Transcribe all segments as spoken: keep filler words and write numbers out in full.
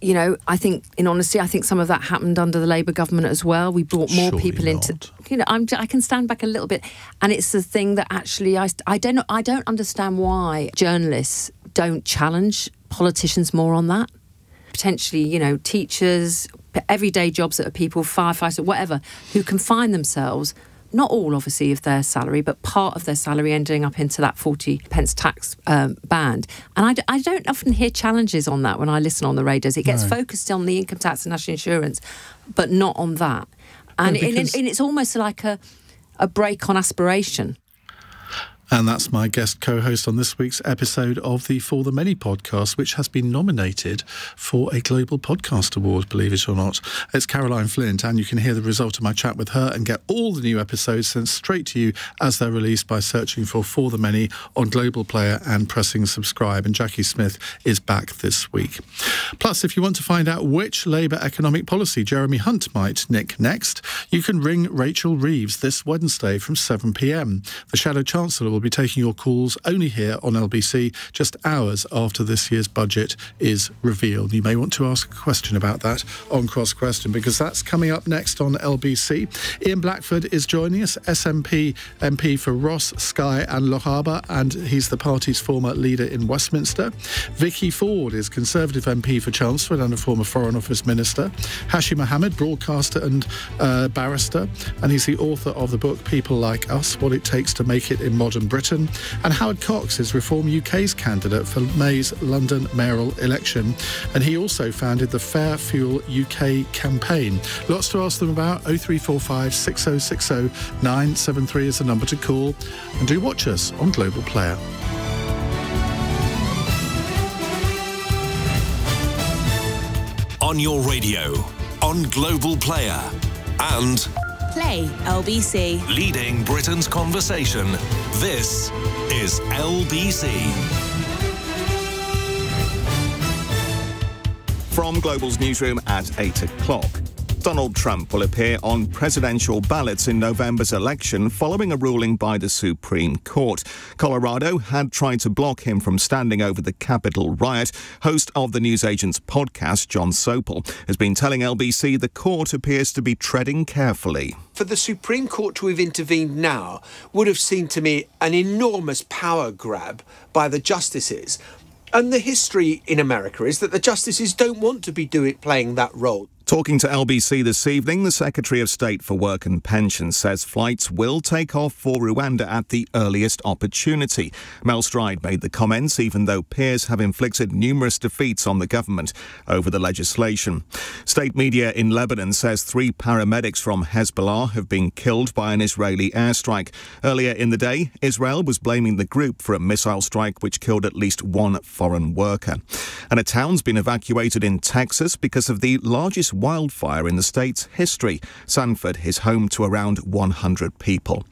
you know, I think, in honesty, I think some of that happened under the Labour government as well. We brought more Surely people not. into, you know, I'm, I can stand back a little bit. And it's the thing that actually, I, I don't know, I don't understand why journalists don't challenge politicians more on that. Potentially, you know, teachers, everyday jobs that are people, firefighters, whatever, who can find themselves, not all obviously of their salary, but part of their salary ending up into that forty pence tax um, band. And I, d I don't often hear challenges on that when I listen on the radios. It gets no. focused on the income tax and national insurance, but not on that. And, no, because... and, and it's almost like a, a break on aspiration. And that's my guest co-host on this week's episode of the For The Many podcast, which has been nominated for a Global Podcast Award, believe it or not. It's Caroline Flint, and you can hear the result of my chat with her and get all the new episodes sent straight to you as they're released by searching for For The Many on Global Player and pressing subscribe. And Jackie Smith is back this week. Plus, if you want to find out which Labour economic policy Jeremy Hunt might nick next, you can ring Rachel Reeves this Wednesday from seven p m. The Shadow Chancellor will We'll be taking your calls only here on L B C just hours after this year's budget is revealed. You may want to ask a question about that on Cross Question, because that's coming up next on L B C. Ian Blackford is joining us, S N P M P for Ross, Skye and Lochaber, and he's the party's former leader in Westminster. Vicky Ford is Conservative M P for Chelmsford and a former Foreign Office Minister. Hashi Mohamed, broadcaster and uh, barrister, and he's the author of the book People Like Us, What It Takes to Make It in Modern Britain. And Howard Cox is Reform U K's candidate for May's London mayoral election, and he also founded the Fair Fuel U K campaign. Lots to ask them about. oh three four five, six oh six oh, nine seven three is the number to call, and do watch us on Global Player. On your radio, on Global Player, and Play L B C. Leading Britain's conversation. This is L B C. From Global's newsroom at eight o'clock. Donald Trump will appear on presidential ballots in November's election following a ruling by the Supreme Court. Colorado had tried to block him from standing over the Capitol riot. Host of the newsagent's podcast, John Sopel, has been telling L B C the court appears to be treading carefully. For the Supreme Court to have intervened now would have seemed to me an enormous power grab by the justices. And the history in America is that the justices don't want to be doing playing that role. Talking to L B C this evening, the Secretary of State for Work and Pensions says flights will take off for Rwanda at the earliest opportunity. Mel Stride made the comments even though peers have inflicted numerous defeats on the government over the legislation. State media in Lebanon says three paramedics from Hezbollah have been killed by an Israeli airstrike. Earlier in the day, Israel was blaming the group for a missile strike which killed at least one foreign worker. And a town's been evacuated in Texas because of the largest wildfire in the state's history. Sanford is home to around one hundred people.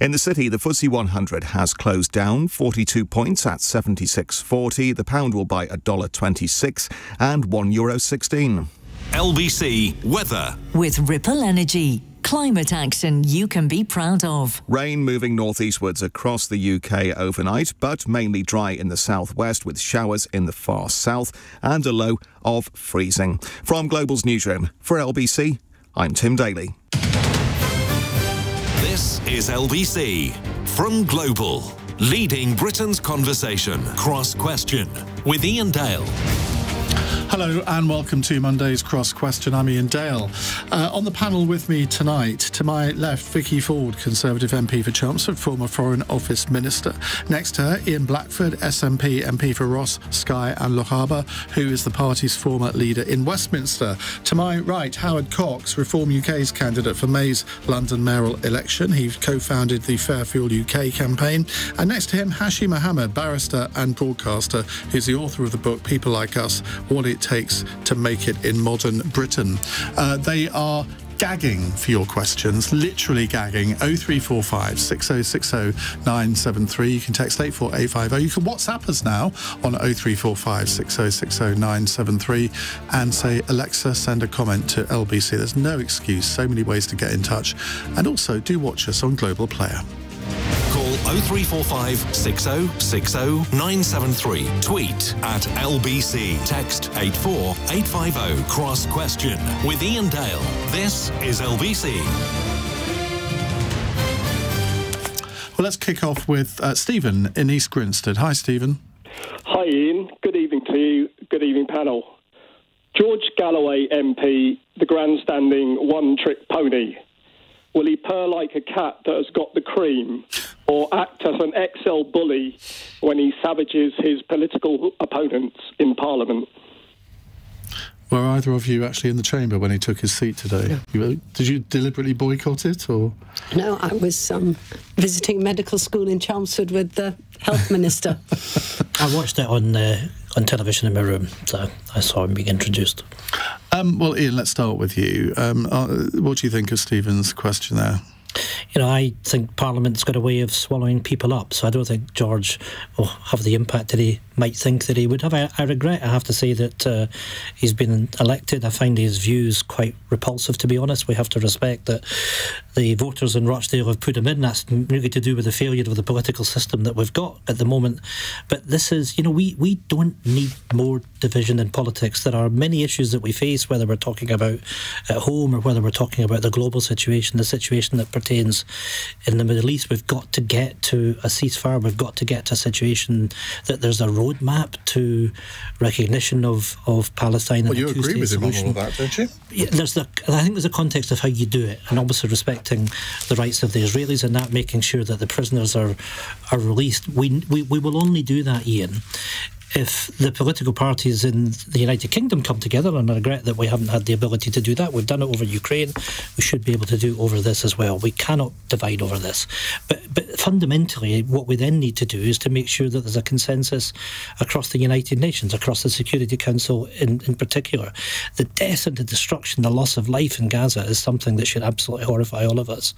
In the city, the F T S E one hundred has closed down forty-two points at seventy-six forty. The pound will buy a dollar twenty-six and one euro sixteen. L B C Weather with Ripple Energy. Climate action you can be proud of. Rain moving northeastwards across the U K overnight, but mainly dry in the southwest with showers in the far south and a low of freezing. From Global's newsroom for L B C, I'm Tim Daly. This is L B C from Global, leading Britain's conversation. Cross Question with Iain Dale. Hello and welcome to Monday's Cross Question. I'm Iain Dale. Uh, on the panel with me tonight, to my left, Vicky Ford, Conservative M P for Chelmsford, former Foreign Office Minister. Next to her, Ian Blackford, S N P M P for Ross, Skye and Lochaber, who is the party's former leader in Westminster. To my right, Howard Cox, Reform U K's candidate for May's London mayoral election. He co-founded the Fair Fuel U K campaign. And next to him, Hashi Mohamed, barrister and broadcaster, who's the author of the book People Like Us, What It Takes to Make It in Modern Britain. Uh, they are gagging for your questions, literally gagging. oh three four five, six oh six oh, nine seven three. You can text eight four eight five oh. You can WhatsApp us now on oh three four five, six oh six oh, nine seven three and say, Alexa, send a comment to L B C. There's no excuse. So many ways to get in touch. And also do watch us on Global Player. Call oh three four five, six oh six oh, nine seven three. Tweet at L B C. Text eight four eight five oh. Cross Question with Iain Dale. This is L B C. Well, let's kick off with uh, Stephen in East Grinstead. Hi, Stephen. Hi, Ian. Good evening to you. Good evening, panel. George Galloway M P, the grandstanding one-trick pony. Will he purr like a cat that has got the cream or act as an X L bully when he savages his political opponents in Parliament? Were either of you actually in the chamber when he took his seat today? No. Did you deliberately boycott it, or...? No, I was um, visiting medical school in Chelmsford with the health minister. I watched it on uh, on television in my room, so I saw him being introduced. Um, well, Ian, let's start with you. Um, uh, what do you think of Stephen's question there? You know, I think Parliament's got a way of swallowing people up, so I don't think George will have the impact that he might think that he would have. I, I regret, I have to say, that uh, he's been elected. I find his views quite repulsive, to be honest. We have to respect that the voters in Rochdale have put him in. That's really to do with the failure of the political system that we've got at the moment. But this is, you know, we, we don't need more division in politics. There are many issues that we face, whether we're talking about at home or whether we're talking about the global situation, the situation that pertains in the Middle East. We've got to get to a ceasefire. We've got to get to a situation that there's a roadmap to recognition of, of Palestine. Well, and you agree with him on all of that, don't you? Yeah, there's the, I think there's a context of how you do it, and obviously respecting the rights of the Israelis and that, making sure that the prisoners are are released. We, we, we will only do that, Ian, if the political parties in the United Kingdom come together, and I regret that we haven't had the ability to do that. We've done it over Ukraine. We should be able to do it over this as well. We cannot divide over this. But, but fundamentally, what we then need to do is to make sure that there's a consensus across the United Nations, across the Security Council in, in particular. The death and the destruction, the loss of life in Gaza is something that should absolutely horrify all of us.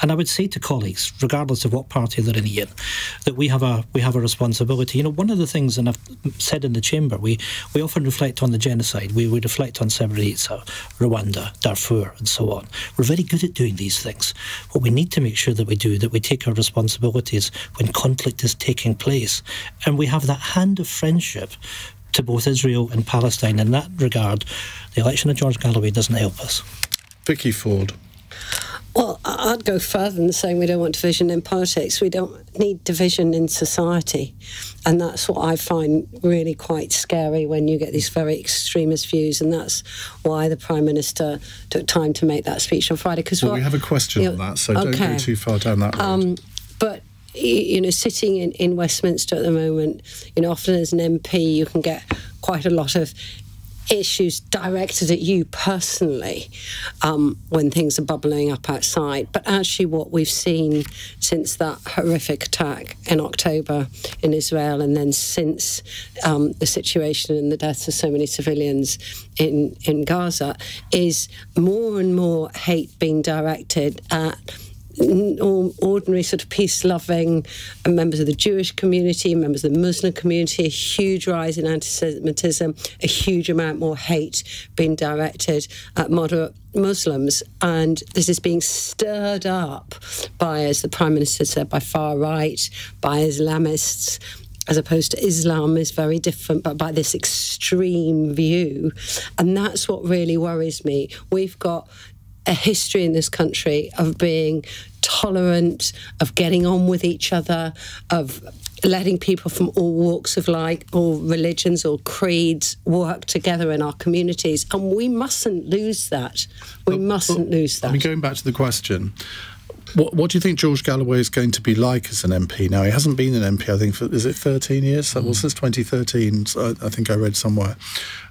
And I would say to colleagues, regardless of what party they're in, Ian, that we have a, we have a responsibility. You know, one of the things, and I've said in the chamber, we, we often reflect on the genocide. We, we reflect on Srebrenica, Rwanda, Darfur, and so on. We're very good at doing these things. What we need to make sure that we do, that we take our responsibilities when conflict is taking place. And we have that hand of friendship to both Israel and Palestine. In that regard, the election of George Galloway doesn't help us. Vicky Ford. Well, I'd go further than saying we don't want division in politics. We don't need division in society. And that's what I find really quite scary when you get these very extremist views. And that's why the Prime Minister took time to make that speech on Friday. Because well, well, we have a question you know, on that, so okay. Don't go too far down that road. Um, but, you know, sitting in, in Westminster at the moment, you know, often as an M P you can get quite a lot of issues directed at you personally um, when things are bubbling up outside. But actually what we've seen since that horrific attack in October in Israel, and then since um, the situation and the deaths of so many civilians in, in Gaza, is more and more hate being directed at ordinary sort of peace-loving members of the Jewish community, members of the Muslim community, a huge rise in anti-Semitism, a huge amount more hate being directed at moderate Muslims. And this is being stirred up by, as the Prime Minister said, by far-right, by Islamists, as opposed to Islam is very different, but by this extreme view. And that's what really worries me. We've got a history in this country of being tolerant, of getting on with each other, of letting people from all walks of life, all religions, all creeds work together in our communities. And we mustn't lose that. We well, mustn't well, lose that. I mean, going back to the question, what, what do you think George Galloway is going to be like as an M P now? He hasn't been an M P, I think, for, is it thirteen years? Mm. Well, since twenty thirteen, so I, I think I read somewhere.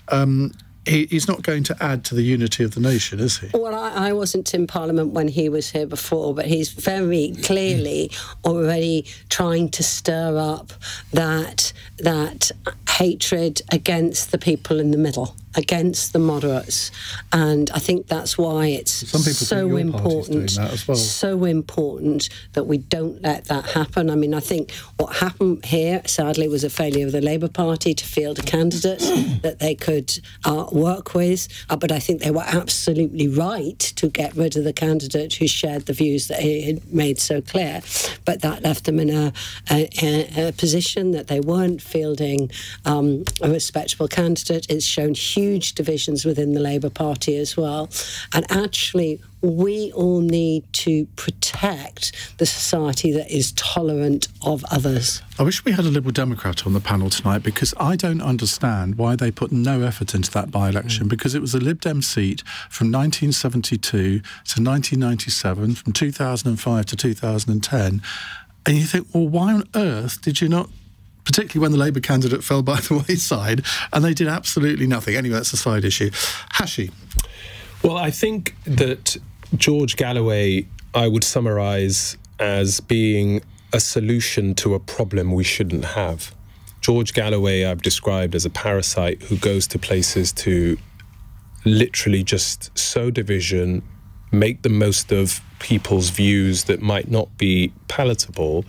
Um, He, he's not going to add to the unity of the nation, is he? Well, I, I wasn't in Parliament when he was here before, but he's very clearly already trying to stir up that that hatred against the people in the middle. against the moderates, and I think that's why it's so important, that well. so important that we don't let that happen. I mean, I think what happened here, sadly, was a failure of the Labour Party to field a candidate that they could uh, work with, uh, but I think they were absolutely right to get rid of the candidate who shared the views that he had made so clear, but that left them in a, a, a position that they weren't fielding um, a respectable candidate. It's shown huge divisions within the Labour Party as well. And actually, we all need to protect the society that is tolerant of others. I wish we had a Liberal Democrat on the panel tonight, because I don't understand why they put no effort into that by-election, mm. because it was a Lib Dem seat from nineteen seventy-two to nineteen ninety-seven, from two thousand five to two thousand ten. And you think, well, why on earth did you not, particularly when the Labour candidate fell by the wayside, and they did absolutely nothing. Anyway, that's a side issue. Hashi. Well, I think that George Galloway, I would summarise as being a solution to a problem we shouldn't have. George Galloway, I've described as a parasite who goes to places to literally just sow division, make the most of people's views that might not be palatable.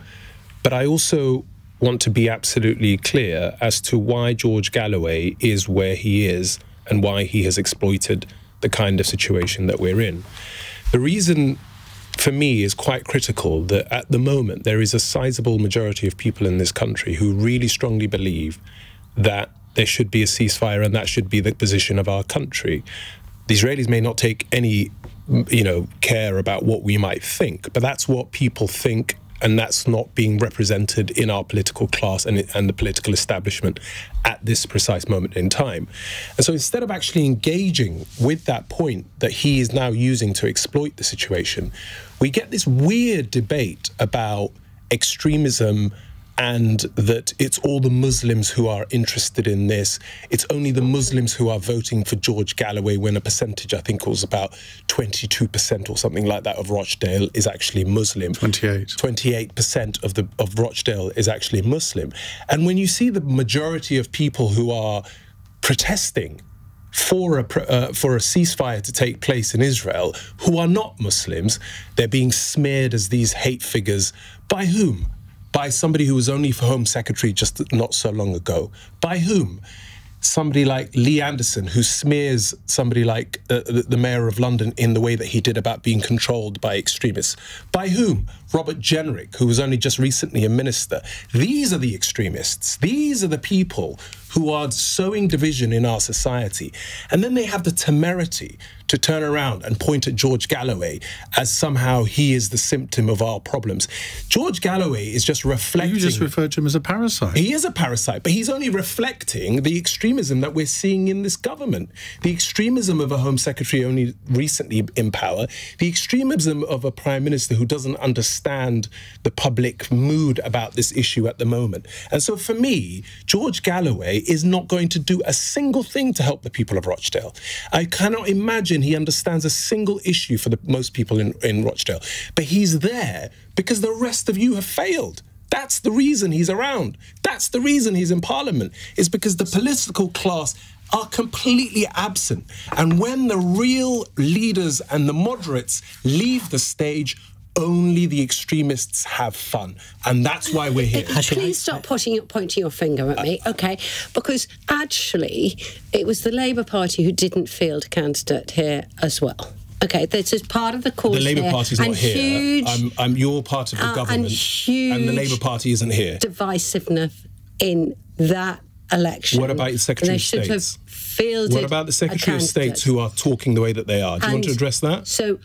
But I also want to be absolutely clear as to why George Galloway is where he is and why he has exploited the kind of situation that we're in. The reason for me is quite critical, that at the moment there is a sizable majority of people in this country who really strongly believe that there should be a ceasefire and that should be the position of our country. The Israelis may not take any, you know, care about what we might think, but that's what people think, and that's not being represented in our political class and, and the political establishment at this precise moment in time. And so instead of actually engaging with that point that he is now using to exploit the situation, we get this weird debate about extremism and that it's all the Muslims who are interested in this. It's only the Muslims who are voting for George Galloway, when a percentage, I think it was about twenty-two percent or something like that of Rochdale is actually Muslim. twenty-eight. twenty-eight percent of, the, of Rochdale is actually Muslim. And when you see the majority of people who are protesting for a, uh, for a ceasefire to take place in Israel who are not Muslims, they're being smeared as these hate figures. By whom? By somebody who was only for Home Secretary just not so long ago. By whom? Somebody like Lee Anderson, who smears somebody like uh, the Mayor of London in the way that he did about being controlled by extremists. By whom? Robert Jenrick, who was only just recently a minister. These are the extremists. These are the people who are sowing division in our society. And then they have the temerity to turn around and point at George Galloway as somehow he is the symptom of our problems. George Galloway is just reflecting... You just referred to him as a parasite. He is a parasite, but he's only reflecting the extremism that we're seeing in this government. The extremism of a Home Secretary only recently in power, the extremism of a Prime Minister who doesn't understand the public mood about this issue at the moment. And so for me, George Galloway is not going to do a single thing to help the people of Rochdale. I cannot imagine he understands a single issue for the most people in, in Rochdale. But he's there because the rest of you have failed. That's the reason he's around. That's the reason he's in Parliament, is because the political class are completely absent. And when the real leaders and the moderates leave the stage, only the extremists have fun, and that's why we're here. Please stop putting, pointing your finger at me, okay? Because actually, it was the Labour Party who didn't field a candidate here as well. Okay, this is part of the cause. The Labour Party's not here. Huge, I'm, I'm, you're part of the uh, government, and, huge and the Labour Party isn't here. Divisiveness in that election. What about the Secretary of State? They should have fielded. What about the Secretary of State who are talking the way that they are? Do you and want to address that? So.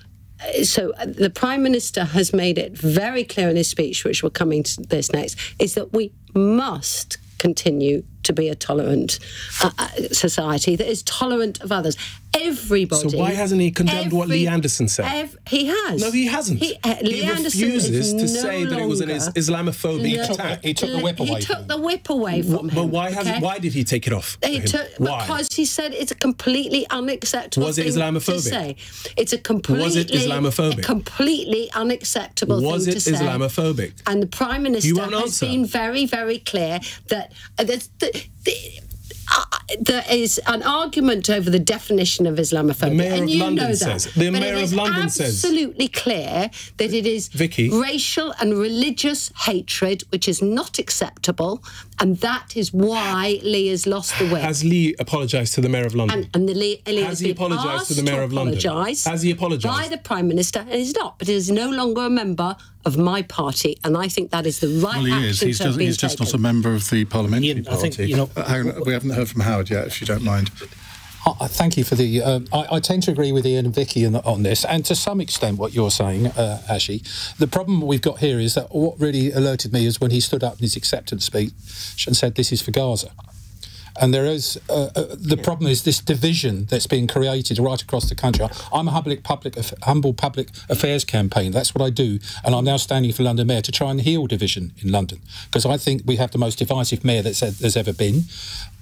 So the Prime Minister has made it very clear in his speech, which we're coming to this next, is that we must continue to be a tolerant uh, society that is tolerant of others. Everybody. So why hasn't he condemned every, what Lee Anderson said? He has. No, he hasn't. He, uh, Lee he refuses to no say that it was an is Islamophobic look, attack. He took the whip away. He took from the whip away from him. But why okay? hasn't? Why did he take it off? He took, why? Because he said it's a completely unacceptable. Was it Islamophobic? Thing to say. It's a completely. Was it Islamophobic? Completely unacceptable. Was thing it to Islamophobic? Say. And the Prime Minister has answer. been very, very clear that. Uh, that, that, that there is an argument over the definition of Islamophobia. The Mayor and you of London know that, says. The Mayor of London says. It is absolutely clear that it is Vicky. racial and religious hatred which is not acceptable, and that is why Lee has lost the whip. Has Lee apologised to the Mayor of London? And, and the Lee, Lee has, has he apologised to the Mayor of London? Has he apologised? By the Prime Minister, and he's not, but he is no longer a member of my party, and I think that is the right well, he is. He's just, he's just not a member of the parliamentary Ian, party. I think, you know, Hang on, we haven't heard from Howard yet, if you don't mind. I, thank you for the... Uh, I, I tend to agree with Ian and Vicky on, on this, and to some extent what you're saying, uh, Hashi. The problem we've got here is that what really alerted me is when he stood up in his acceptance speech and said, this is for Gaza. And there is uh, uh, the problem is this division that's being created right across the country. I'm a public, public, humble public affairs campaign. That's what I do, and I'm now standing for London Mayor to try and heal division in London, because I think we have the most divisive mayor that's, there's ever been.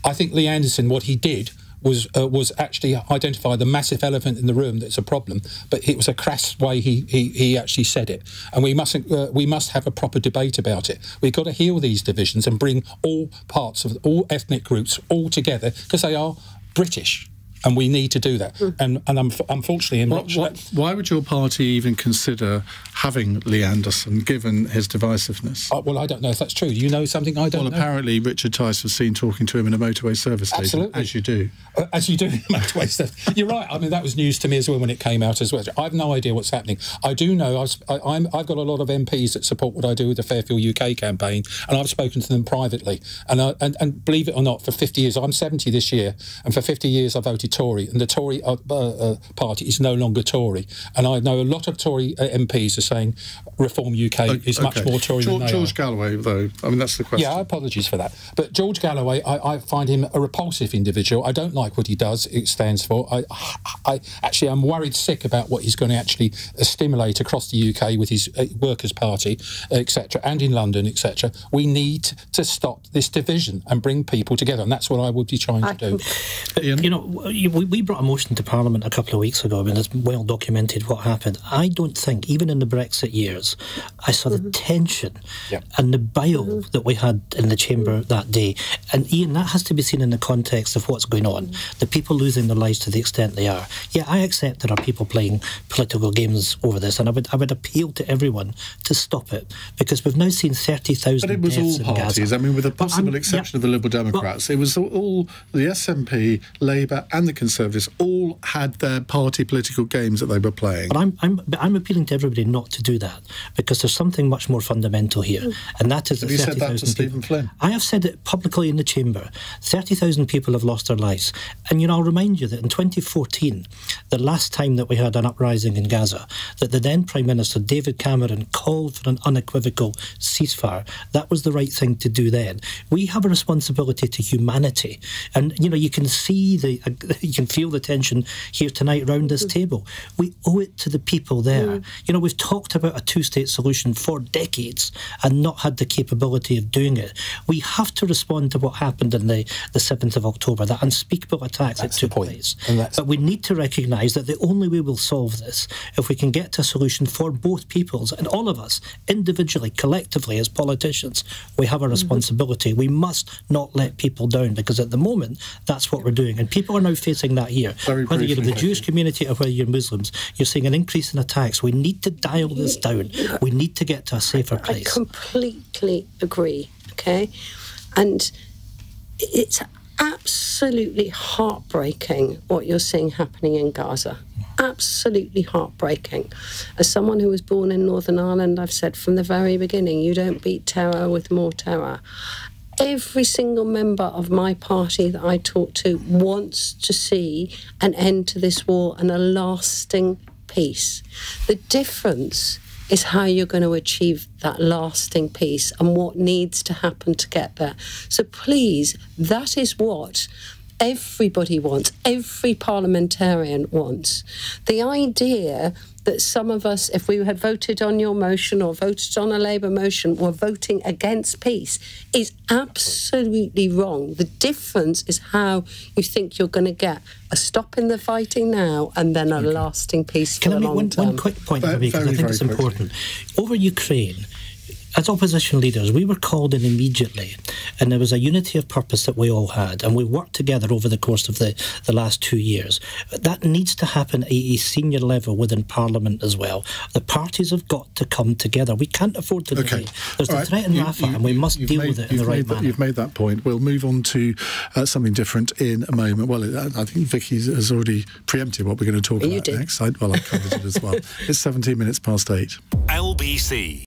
I think Lee Anderson, what he did was uh, was actually identify the massive elephant in the room that's a problem, but it was a crass way he he, he actually said it, and we mustn't uh, we must have a proper debate about it. We've got to heal these divisions and bring all parts of all ethnic groups all together, because they are British, and we need to do that. Mm. And and um, unfortunately, in what, what, why would your party even consider having Lee Anderson, given his divisiveness? Uh, well, I don't know if that's true. You know something I don't well, know. Well, apparently Richard Tice was seen talking to him in a motorway service station. Absolutely. As you do. Uh, as you do in a motorway service. You're right. I mean, that was news to me as well when it came out as well. I've no idea what's happening. I do know I've, I, I'm, I've got a lot of M Ps that support what I do with the Fair Fuel U K campaign, and I've spoken to them privately. And, I, and, and believe it or not, for fifty years, I'm seventy this year, and for fifty years I voted Tory, and the Tory uh, uh, party is no longer Tory, and I know a lot of Tory uh, M Ps are saying Reform U K uh, is okay. much more Tory George, than they George are. Galloway, though, I mean, that's the question. Yeah, apologies for that. But George Galloway, I, I find him a repulsive individual. I don't like what he does, it stands for. I, I actually, I'm worried sick about what he's going to actually stimulate across the U K with his uh, Workers' Party, et cetera, and in London, et cetera. We need to stop this division and bring people together, and that's what I would be trying I to do. But, Ian? You know, we brought a motion to Parliament a couple of weeks ago. I mean, it's well documented what happened. I don't think, even in the Brexit years, I saw the mm-hmm. tension yeah. and the bile mm-hmm. that we had in the chamber that day. And Ian, that has to be seen in the context of what's going on. The people losing their lives to the extent they are. Yeah, I accept there are people playing political games over this, and I would I would appeal to everyone to stop it, because we've now seen thirty thousand deaths in Gaza. But it was all parties. I mean, with the possible exception yeah, of the Liberal Democrats, well, it was all the S N P, Labour, and the Conservatives all had their party political games that they were playing. But I'm, I'm, but I'm appealing to everybody not to do that, because there's something much more fundamental here, and that is that thirty thousand people... Have you said that to Stephen Flynn? I have said it publicly in the chamber. thirty thousand people have lost their lives. And, you know, I'll remind you that in twenty fourteen, the last time that we had an uprising in Gaza, that the then Prime Minister, David Cameron, called for an unequivocal ceasefire. That was the right thing to do then. We have a responsibility to humanity. And, you know, you can see the... You can feel the tension here tonight round this table. We owe it to the people there. Mm. You know, we've talked about a two-state solution for decades and not had the capability of doing it. We have to respond to what happened on the, the seventh of October, that unspeakable attack that took place. But we need to recognise that the only way we'll solve this, if we can get to a solution for both peoples and all of us, individually, collectively, as politicians, we have a responsibility. Mm-hmm. We must not let people down, because at the moment, that's what we're doing. And people are now facing that here. Very whether briefly, you're in the Jewish community or whether you're Muslims, you're seeing an increase in attacks. We need to dial this down. We need to get to a safer place. I completely agree, okay? And it's absolutely heartbreaking what you're seeing happening in Gaza. Absolutely heartbreaking. As someone who was born in Northern Ireland, I've said from the very beginning, you don't beat terror with more terror. Every single member of my party that I talk to wants to see an end to this war and a lasting peace. The difference is how you're going to achieve that lasting peace and what needs to happen to get there. So please, that is what everybody wants, every parliamentarian wants. The idea that some of us, if we had voted on your motion or voted on a Labour motion, were voting against peace is absolutely wrong. The difference is how you think you're going to get a stop in the fighting now and then a okay. lasting peace for the long term. Can I make one, one quick point, because I think it's important. Over Ukraine, as opposition leaders, we were called in immediately, and there was a unity of purpose that we all had, and we worked together over the course of the, the last two years. That needs to happen at a senior level within Parliament as well. The parties have got to come together. We can't afford to delay. Okay. There's all the right. threat in Rafa, and we must deal made, with it in the right manner. That, you've made that point. We'll move on to uh, something different in a moment. Well, I think Vicky has already preempted what we're going to talk you about did. next. I, well, I covered it as well. It's seventeen minutes past eight. L B C.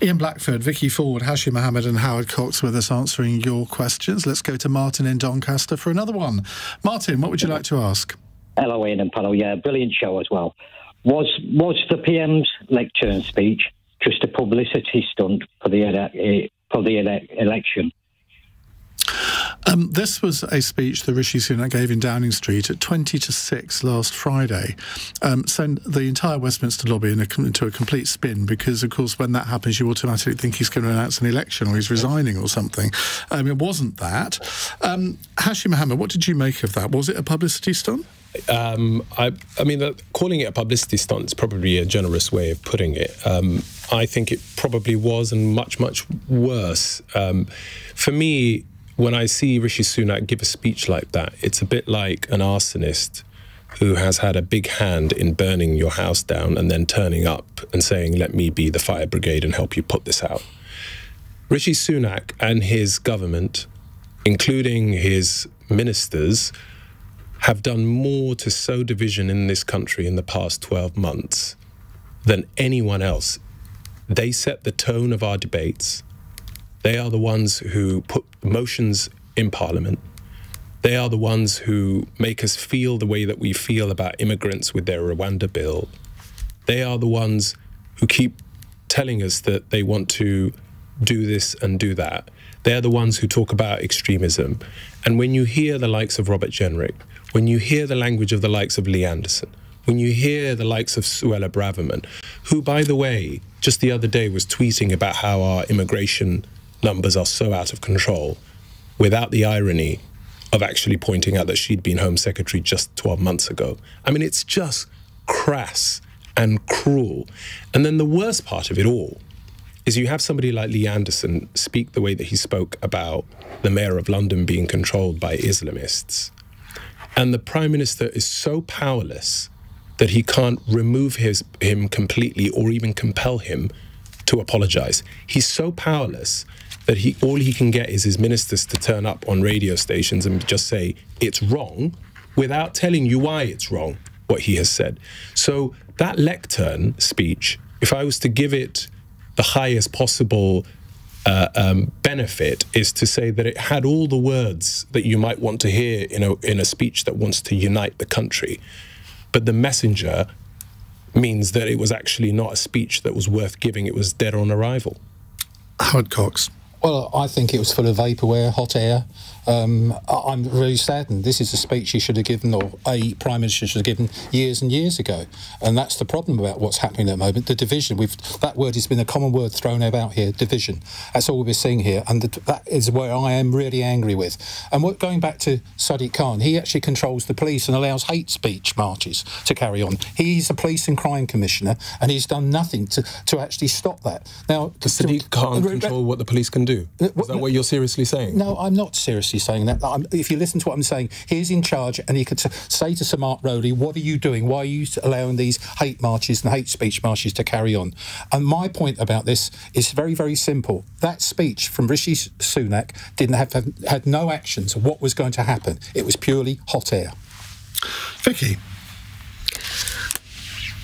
Ian Blackford, Vicky Ford, Hashi Mohamed and Howard Cox with us answering your questions. Let's go to Martin in Doncaster for another one. Martin, what would you like to ask? Hello, Ian and panel. Yeah, brilliant show as well. Was was the P M's lecture and speech just a publicity stunt for the, ele for the ele election? Um, this was a speech that Rishi Sunak gave in Downing Street at twenty to six last Friday. Um, sent the entire Westminster lobby in a, into a complete spin because, of course, when that happens, you automatically think he's going to announce an election or he's resigning or something. Um, it wasn't that. Um, Hashi Mohamed, what did you make of that? Was it a publicity stunt? Um, I, I mean, uh, calling it a publicity stunt is probably a generous way of putting it. Um, I think it probably was, and much, much worse. Um, for me, when I see Rishi Sunak give a speech like that, it's a bit like an arsonist who has had a big hand in burning your house down and then turning up and saying, let me be the fire brigade and help you put this out. Rishi Sunak and his government, including his ministers, have done more to sow division in this country in the past twelve months than anyone else. They set the tone of our debates. They are the ones who put motions in Parliament. They are the ones who make us feel the way that we feel about immigrants with their Rwanda bill. They are the ones who keep telling us that they want to do this and do that. They're the ones who talk about extremism. And when you hear the likes of Robert Jenrick, when you hear the language of the likes of Lee Anderson, when you hear the likes of Suella Braverman, who, by the way, just the other day was tweeting about how our immigration numbers are so out of control, without the irony of actually pointing out that she'd been Home Secretary just twelve months ago. I mean, it's just crass and cruel. And then the worst part of it all is you have somebody like Lee Anderson speak the way that he spoke about the mayor of London being controlled by Islamists. And the Prime Minister is so powerless that he can't remove his, him completely or even compel him to apologize. He's so powerless that he, all he can get is his ministers to turn up on radio stations and just say, it's wrong, without telling you why it's wrong, what he has said. So that lectern speech, if I was to give it the highest possible uh, um, benefit, is to say that it had all the words that you might want to hear in a, in a speech that wants to unite the country. But the messenger means that it was actually not a speech that was worth giving. It was dead on arrival. Howard Cox. Well, I think it was full of vaporware, hot air. Um, I'm really saddened. This is a speech he should have given, or a Prime Minister should have given, years and years ago. And that's the problem about what's happening at the moment, the division. We've, that word has been a common word thrown about here, division. That's all we're seeing here. And the, that is where I am really angry with. And what, going back to Sadiq Khan, he actually controls the police and allows hate speech marches to carry on. He's the Police and Crime Commissioner, and he's done nothing to, to actually stop that. Now, does Sadiq Khan control what the police can do? Do. Is that what you're seriously saying? No, I'm not seriously saying that. I'm, if you listen to what I'm saying, he's in charge and he could say to Sir Mark Rowley, what are you doing? Why are you allowing these hate marches and hate speech marches to carry on? And my point about this is very, very simple. That speech from Rishi Sunak didn't have, have had no actions of what was going to happen. It was purely hot air. Vicky.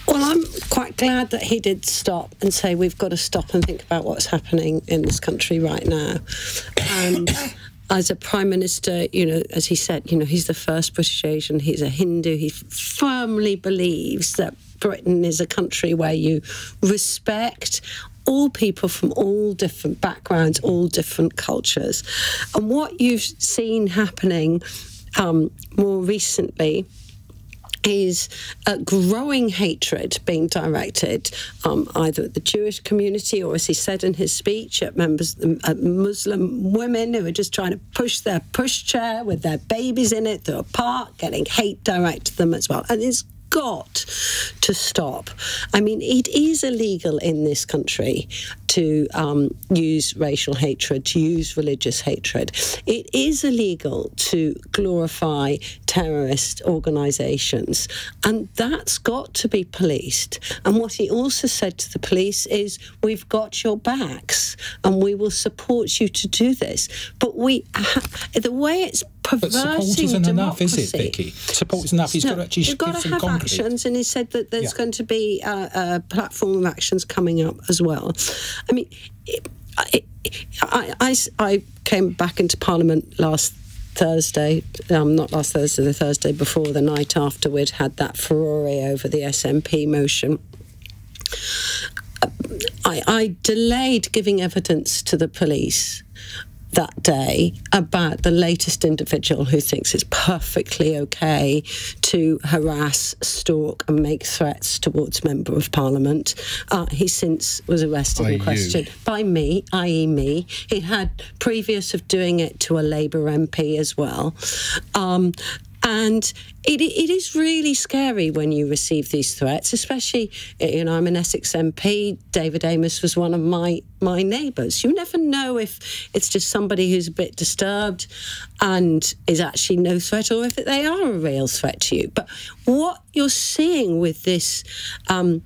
Well, I'm quite glad that he did stop and say we've got to stop and think about what's happening in this country right now. And as a Prime Minister, you know, as he said, you know, he's the first British Asian, he's a Hindu, he firmly believes that Britain is a country where you respect all people from all different backgrounds, all different cultures. And what you've seen happening um, more recently is a growing hatred being directed um, either at the Jewish community or, as he said in his speech, at members, at Muslim women who are just trying to push their pushchair with their babies in it through a park, getting hate directed to them as well. And it's got to stop. I mean, it is illegal in this country to um, use racial hatred, to use religious hatred. It is illegal to glorify terrorist organisations, and that's got to be policed. And what he also said to the police is, we've got your backs and we will support you to do this. But we, the way it's perverting democracy... But support isn't enough, is it, Vicky? Support isn't enough. He's no, got to actually give some concrete. Actions, and he said that there's yeah. going to be a, a platform of actions coming up as well. I mean, it, it, I, I, I came back into Parliament last Thursday, um, not last Thursday, the Thursday before, the night after we'd had that furore over the S N P motion. I, I delayed giving evidence to the police that day about the latest individual who thinks it's perfectly okay to harass, stalk and make threats towards Member of Parliament. Uh, he since was arrested and questioned by me, that is me. He had previous of doing it to a Labour M P as well. Um, And it, it is really scary when you receive these threats, especially, you know, I'm an Essex M P, David Amos was one of my, my neighbours. You never know if it's just somebody who's a bit disturbed and is actually no threat, or if they are a real threat to you. But what you're seeing with this um,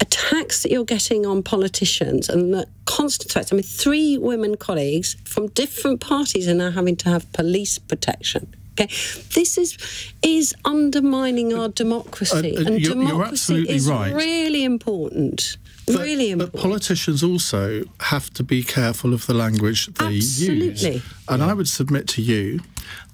attacks that you're getting on politicians and the constant threats, I mean, three women colleagues from different parties are now having to have police protection. Okay. This is is undermining our democracy, uh, uh, and you're, democracy you're absolutely is right. really important. But, really important. But politicians also have to be careful of the language they absolutely. use. And yeah. I would submit to you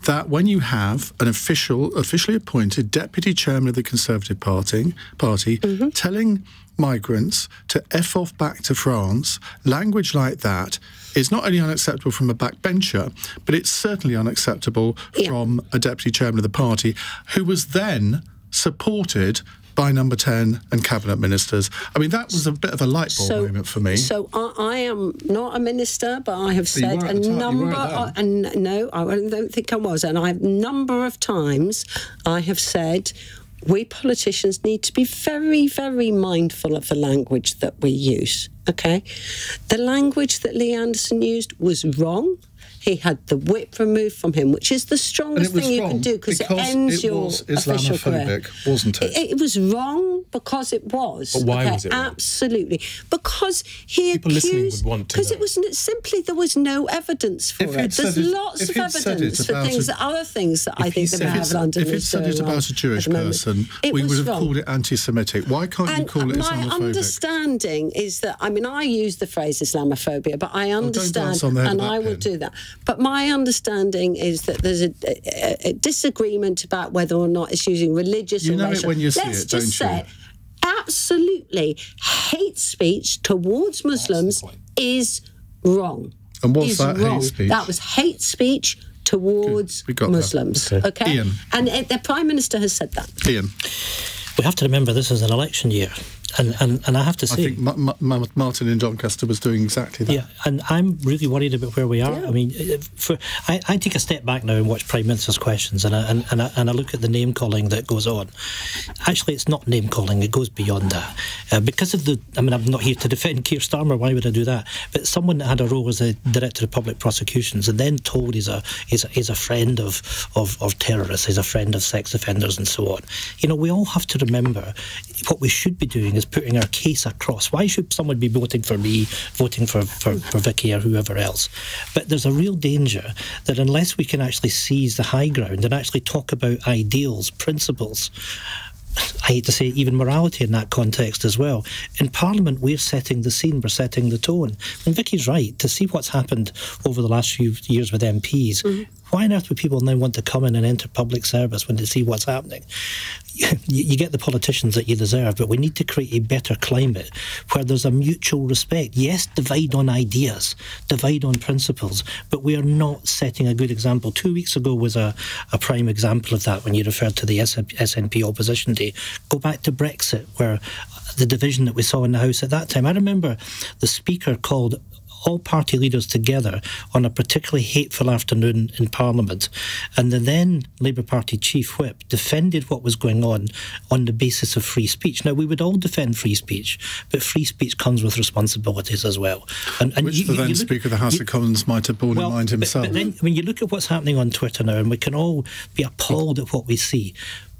that when you have an official, officially appointed deputy chairman of the Conservative Party, party mm-hmm. telling migrants to F off back to France, language like that is not only unacceptable from a backbencher, but it's certainly unacceptable yeah. from a deputy chairman of the party who was then supported by Number ten and cabinet ministers. I mean, that was a bit of a light bulb so, moment for me. So I, I am not a minister, but I have but said a number. I, and no, I don't think I was. And I have a number of times I have said, we politicians need to be very, very mindful of the language that we use. Okay, the language that Lee Anderson used was wrong. He had the whip removed from him, which is the strongest thing you can do because it ends your official career. Wasn't it? It, it was wrong because it was. But why okay, was it wrong? Absolutely, because he People accused. Because it was simply there was no evidence for if it. There's lots of evidence for things that other things that I think the Mayor of London. If it said it about a Jewish person, we would have called it anti-Semitic. Why can't you call it Islamophobic? My understanding is that I mean I use the phrase Islamophobia, but I understand, and I will do that. But my understanding is that there's a, a, a disagreement about whether or not it's using religious you or racial. You know it when you see Let's it, don't just you? Say, absolutely, hate speech towards Muslims is wrong. And what's is that wrong. hate speech? That was hate speech towards Muslims. That. Okay. okay? Ian. And it, the Prime Minister has said that. Ian. We have to remember this is an election year. And, and, and I have to say... I think Ma Ma Ma Martin in Doncaster was doing exactly that. Yeah, and I'm really worried about where we are. Yeah. I mean, for, I, I take a step back now and watch Prime Minister's questions and I, and, and, I, and I look at the name-calling that goes on. Actually, it's not name-calling, it goes beyond that. Uh, because of the... I mean, I'm not here to defend Keir Starmer, why would I do that? But someone that had a role as a Director of Public Prosecutions and then told he's a, he's a, he's a friend of, of, of terrorists, he's a friend of sex offenders and so on. You know, we all have to remember what we should be doing is putting our case across. Why should someone be voting for me, voting for, for, for Vicky or whoever else? But there's a real danger that unless we can actually seize the high ground and actually talk about ideals, principles, I hate to say even morality in that context as well. In Parliament, we're setting the scene, we're setting the tone. And Vicky's right, to see what's happened over the last few years with M Ps, mm-hmm. why on earth would people now want to come in and enter public service when they see what's happening? You, you get the politicians that you deserve, but we need to create a better climate where there's a mutual respect. Yes, divide on ideas, divide on principles, but we are not setting a good example. Two weeks ago was a, a prime example of that when you referred to the S N P opposition day. Go back to Brexit, where the division that we saw in the House at that time. I remember the Speaker called all party leaders together on a particularly hateful afternoon in Parliament. And the then Labour Party chief whip defended what was going on on the basis of free speech. Now, we would all defend free speech, but free speech comes with responsibilities as well. And, and Which you, the then Speaker of the House you, of Commons might have borne well, in mind himself. But, but then, I mean, you look at what's happening on Twitter now, and we can all be appalled at what we see.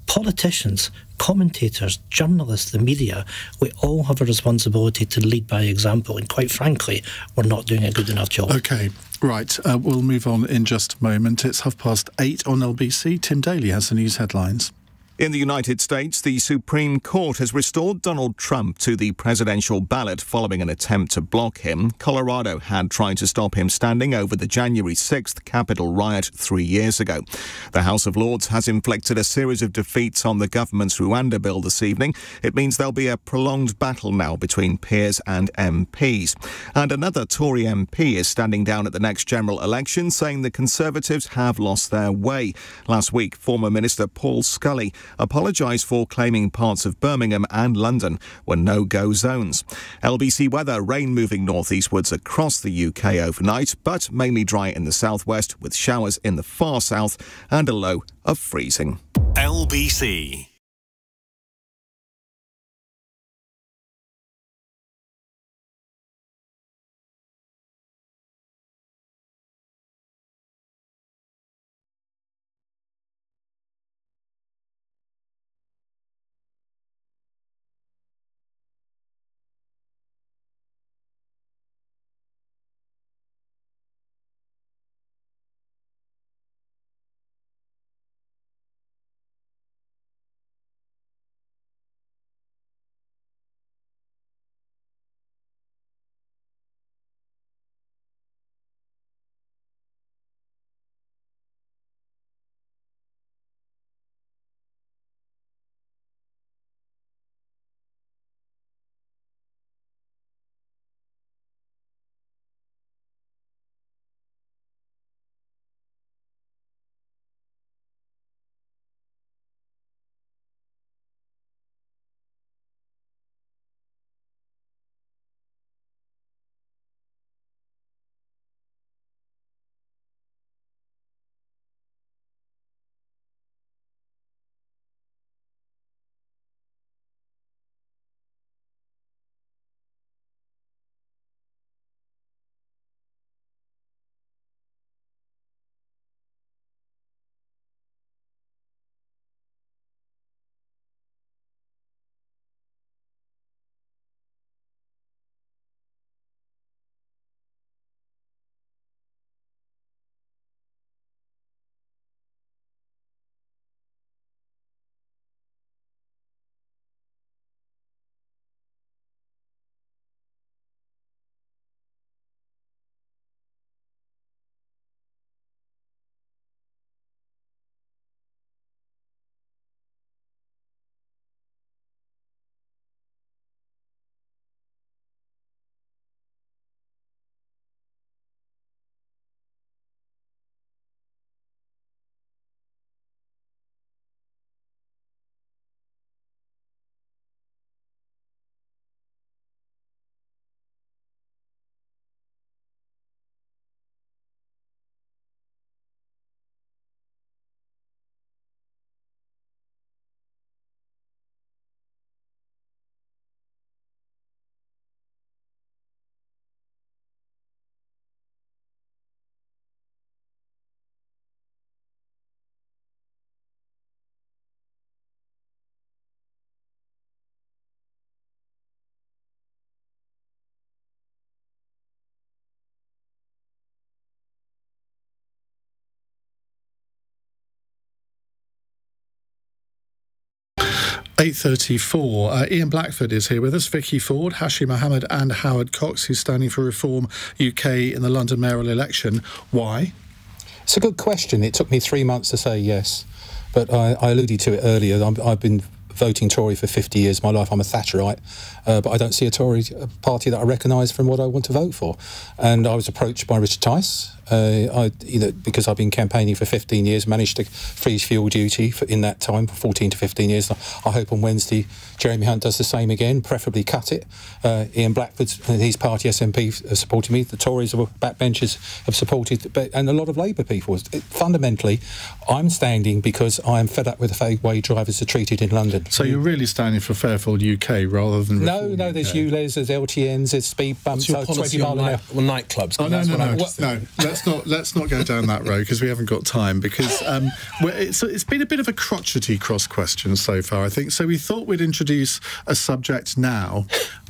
Politicians, commentators, journalists, the media, we all have a responsibility to lead by example. And quite frankly, we're not doing a good enough job. OK, right. Uh, we'll move on in just a moment. It's half past eight on L B C. Tim Daly has the news headlines. In the United States, the Supreme Court has restored Donald Trump to the presidential ballot following an attempt to block him. Colorado had tried to stop him standing over the January sixth Capitol riot three years ago. The House of Lords has inflicted a series of defeats on the government's Rwanda bill this evening. It means there'll be a prolonged battle now between peers and M Ps. And another Tory M P is standing down at the next general election, saying the Conservatives have lost their way. Last week, former Minister Paul Scully apologised for claiming parts of Birmingham and London were no-go zones. L B C weather, rain moving northeastwards across the U K overnight, but mainly dry in the southwest with showers in the far south and a low of freezing. L B C. eight thirty-four. Uh, Ian Blackford is here with us, Vicky Ford, Hashi Mohamed and Howard Cox, who's standing for Reform U K in the London mayoral election. Why? It's a good question. It took me three months to say yes, but I, I alluded to it earlier. I'm, I've been voting Tory for fifty years of my life. I'm a Thatcherite, uh, but I don't see a Tory party that I recognise from what I want to vote for. And I was approached by Richard Tice, uh, I, you know, because I've been campaigning for fifteen years, managed to freeze fuel duty for, in that time, for fourteen to fifteen years. I hope on Wednesday Jeremy Hunt does the same again, preferably cut it. Uh, Ian Blackford and his party S N P have supported me. The Tories, backbenchers, have supported, but, and a lot of Labour people. It, fundamentally, I'm standing because I'm fed up with the way drivers are treated in London. So you're really standing for Fair Fuel U K rather than Reform No, no, U K. There's U L E Zs, there's L T Ns, there's speed bumps, so twenty mile an hour. Well, nightclubs. Oh, no, no, no, what, no. Let's not, let's not go down that road because we haven't got time, because um, it's, it's been a bit of a crotchety cross question so far, I think. So we thought we'd introduce a subject now,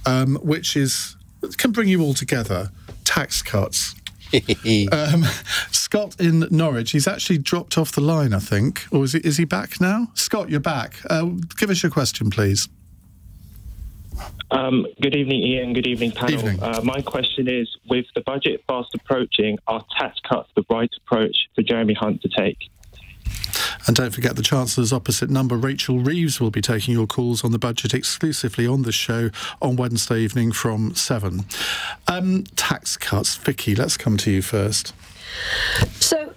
um, which is, can bring you all together, tax cuts. um, Scott in Norwich, he's actually dropped off the line, I think. Or is he, is he back now? Scott, you're back. Uh, give us your question, please. Um, good evening, Ian. Good evening, panel. Evening. Uh, my question is, with the budget fast approaching, are tax cuts the right approach for Jeremy Hunt to take? And don't forget, the Chancellor's opposite number, Rachel Reeves, will be taking your calls on the budget exclusively on the show on Wednesday evening from seven. Um, tax cuts. Vicky, let's come to you first. So,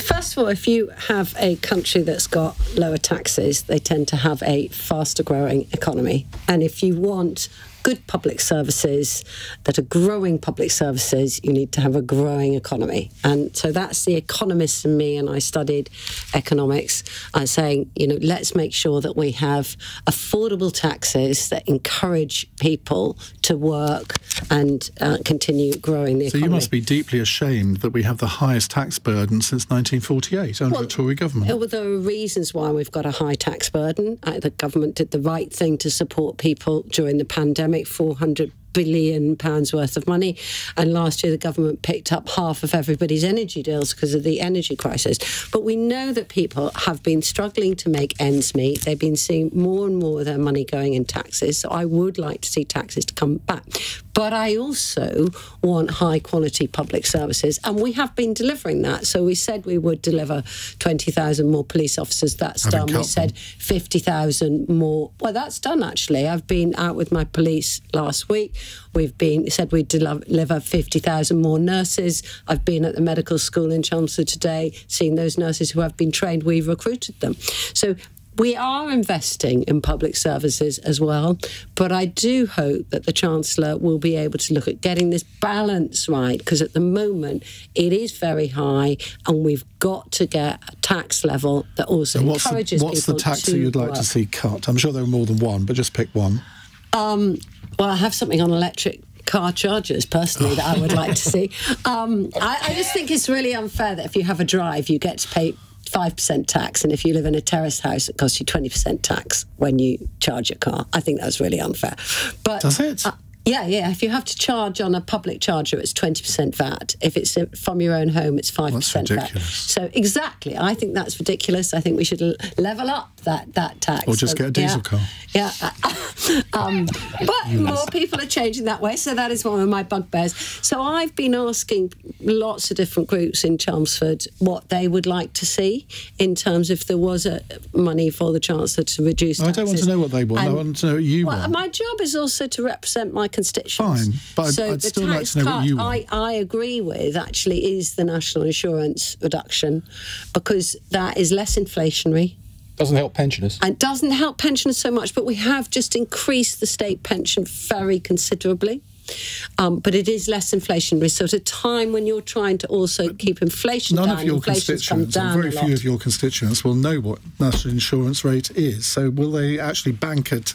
first of all, if you have a country that's got lower taxes, they tend to have a faster growing economy. And if you want good public services that are growing public services, you need to have a growing economy. And so that's the economist in me, and I studied economics, uh, saying, you know, let's make sure that we have affordable taxes that encourage people to work and uh, continue growing the so economy. So you must be deeply ashamed that we have the highest tax burden since nineteen forty-eight under well, a Tory government. Well, there are reasons why we've got a high tax burden. Uh, the government did the right thing to support people during the pandemic. Make four hundred billion pounds worth of money, and last year the government picked up half of everybody's energy bills because of the energy crisis. But we know that people have been struggling to make ends meet. They've been seeing more and more of their money going in taxes, so I would like to see taxes to come back. But I also want high-quality public services, and we have been delivering that. So we said we would deliver twenty thousand more police officers. That's done. We said fifty thousand more. Well, that's done, actually. I've been out with my police last week. We've been said we'd deliver fifty thousand more nurses. I've been at the medical school in Chelmsford today, seeing those nurses who have been trained. We've recruited them. So we are investing in public services as well, but I do hope that the Chancellor will be able to look at getting this balance right, because at the moment it is very high, and we've got to get a tax level that also encourages people to work. What's the tax that you'd like to see cut? I'm sure there are more than one, but just pick one. Um, well, I have something on electric car chargers, personally, that I would like to see. Um, I, I just think it's really unfair that if you have a drive, you get to pay five percent tax, and if you live in a terrace house, it costs you twenty percent tax when you charge your car. I think that's really unfair. But does it? Uh, yeah, yeah. If you have to charge on a public charger, it's twenty percent V A T. If it's from your own home, it's five percent V A T. So exactly. I think that's ridiculous. I think we should level up that, that tax. Or just so, get a diesel yeah, car. Yeah. um, but more people are changing that way, so that is one of my bugbears. So I've been asking lots of different groups in Chelmsford what they would like to see in terms if there was a money for the Chancellor to reduce taxes. I don't want to know what they want. And I want to know what you well, want. My job is also to represent my constituents. Fine, but so I'd, I'd still like to know what you want. I, I agree with, actually, is the national insurance reduction, because that is less inflationary. Doesn't help pensioners. It doesn't help pensioners so much, but we have just increased the state pension very considerably. Um, but it is less inflationary. So at a time when you're trying to also but keep inflation none down, of your inflation's come down very few of your constituents will know what national insurance rate is. So will they actually bank it?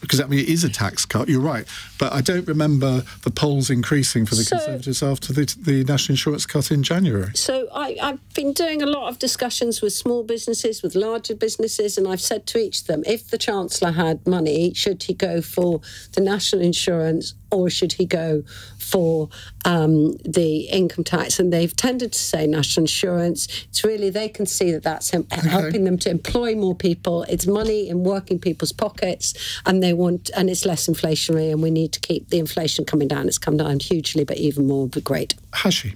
Because uh, I mean, it is a tax cut. You're right, but I don't remember the polls increasing for the so, Conservatives after the, the national insurance cut in January. So I, I've been doing a lot of discussions with small businesses, with larger businesses, and I've said to each of them, if the Chancellor had money, should he go for the national insurance or should he go for um, the income tax? And they've tended to say national insurance. It's really, they can see that that's helping okay. them to employ more people. It's money in working people's pockets, and they want, and it's less inflationary, and we need to keep the inflation coming down. It's come down hugely, but even more would be great. Hashi?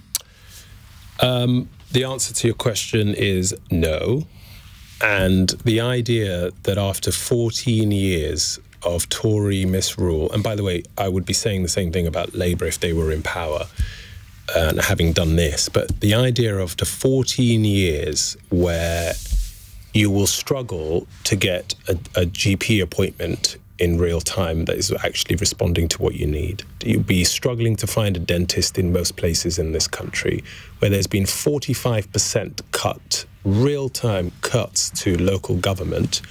Um, the answer to your question is no. And the idea that after fourteen years of Tory misrule, and by the way, I would be saying the same thing about Labour if they were in power and uh, having done this, but the idea of the fourteen years where you will struggle to get a, a G P appointment in real time that is actually responding to what you need. You'll be struggling to find a dentist in most places in this country, where there's been forty-five percent cut, real-time cuts to local government,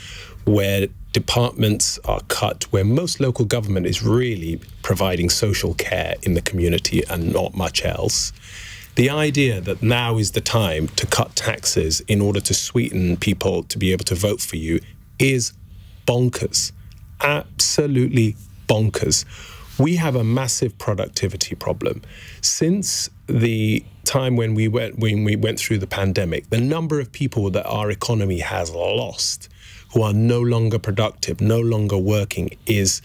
where departments are cut, where most local government is really providing social care in the community and not much else. The idea that now is the time to cut taxes in order to sweeten people to be able to vote for you is bonkers. Absolutely bonkers. We have a massive productivity problem. Since the time when we went when we went through the pandemic, the number of people that our economy has lost, who are no longer productive, no longer working, is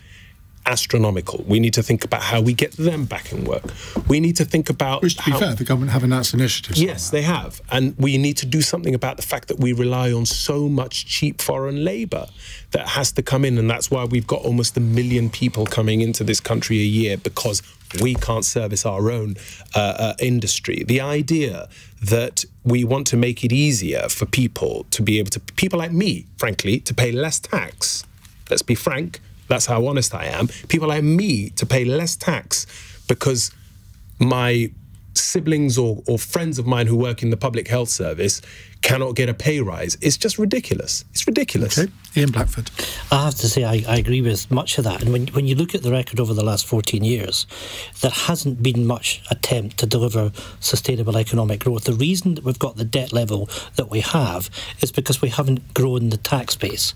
astronomical. We need to think about how we get them back in work. We need to think about... Which, to be how, fair, the government have announced initiatives. Yes, like they have. And we need to do something about the fact that we rely on so much cheap foreign labour that has to come in, and that's why we've got almost a million people coming into this country a year, because we can't service our own uh, uh, industry. The idea that we want to make it easier for people to be able to... People like me, frankly, to pay less tax. Let's be frank. That's how honest I am. People like me to pay less tax because my siblings or, or friends of mine who work in the public health service cannot get a pay rise. It's just ridiculous. It's ridiculous. Okay. Ian Blackford. I have to say I, I agree with much of that. And when, when you look at the record over the last fourteen years, there hasn't been much attempt to deliver sustainable economic growth. The reason that we've got the debt level that we have is because we haven't grown the tax base.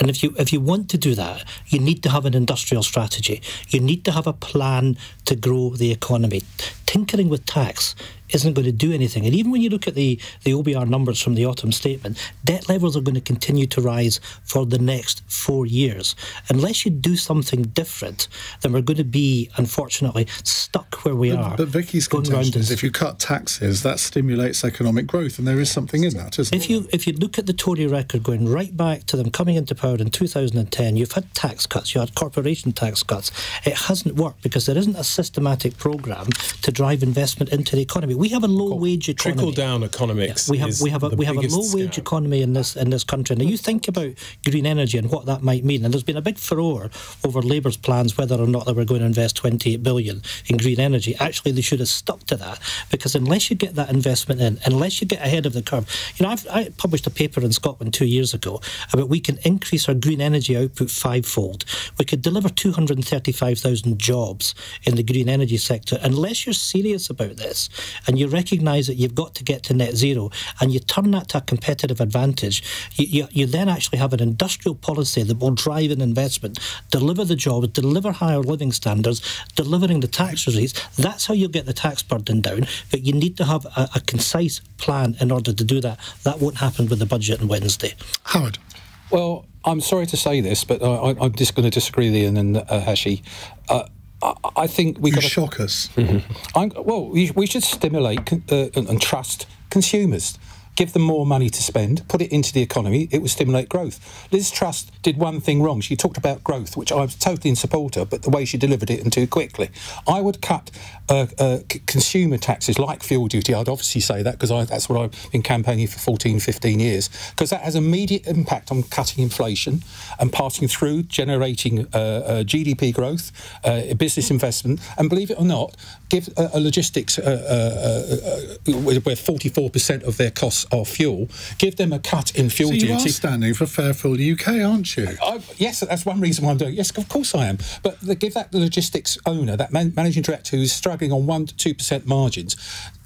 And if you, if you want to do that, you need to have an industrial strategy. You need to have a plan to grow the economy. Tinkering with tax isn't going to do anything. And even when you look at the, the O B R numbers from the autumn statement, debt levels are going to continue to rise for the next four years. Unless you do something different, then we're going to be, unfortunately, stuck where we but, are. But Vicky's contention is if you cut taxes, that stimulates economic growth, and there is something in that, isn't if there? You, if you look at the Tory record, going right back to them coming into power in two thousand ten, you've had tax cuts, you had corporation tax cuts. It hasn't worked because there isn't a systematic programme to drive investment into the economy. We have a low-wage economy. Trickle-down economics. Yeah, we have we have a, we have a low-wage economy in this in this country. Now you think about green energy and what that might mean. And there's been a big furore over Labour's plans whether or not they were going to invest twenty-eight billion in green energy. Actually, they should have stuck to that, because unless you get that investment in, unless you get ahead of the curve, you know, I've, I published a paper in Scotland two years ago about we can increase our green energy output fivefold. We could deliver two hundred thirty-five thousand jobs in the green energy sector. Unless you're serious about this, and you recognise that you've got to get to net zero, and you turn that to a competitive advantage, you, you, you then actually have an industrial policy that will drive in investment, deliver the jobs, deliver higher living standards, delivering the tax receipts. That's how you get the tax burden down, but you need to have a, a concise plan in order to do that. That won't happen with the budget on Wednesday. Howard? Well, I'm sorry to say this, but I, I'm just going to disagree with Ian and uh, Hashi. Uh, I think we got to shock us. Mm-hmm. I'm, well, we, we should stimulate uh, and, and trust consumers. Give them more money to spend, put it into the economy, it will stimulate growth. Liz Truss did one thing wrong. She talked about growth, which I was totally in support of, but the way she delivered it and too quickly. I would cut uh, uh, consumer taxes like fuel duty. I'd obviously say that because that's what I've been campaigning for fourteen, fifteen years, because that has immediate impact on cutting inflation and passing through, generating uh, uh, G D P growth, uh, business investment, and believe it or not, give a, a logistics uh, uh, uh, where forty-four percent of their costs of fuel, give them a cut in fuel duty. So you duty. are standing for Fair Fuel U K, aren't you? I, I, yes, that's one reason why I'm doing it. Yes, of course I am. But the, give that the logistics owner, that man, managing director who's struggling on one to two percent margins,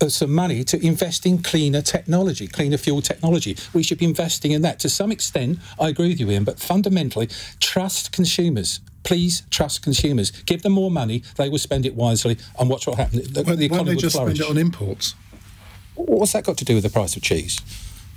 uh, some money to invest in cleaner technology, cleaner fuel technology. We should be investing in that. To some extent, I agree with you, Ian, but fundamentally, trust consumers. Please trust consumers. Give them more money. They will spend it wisely, and watch what happens. The, when, the economy when they just flourish. Spend it on imports. What's that got to do with the price of cheese?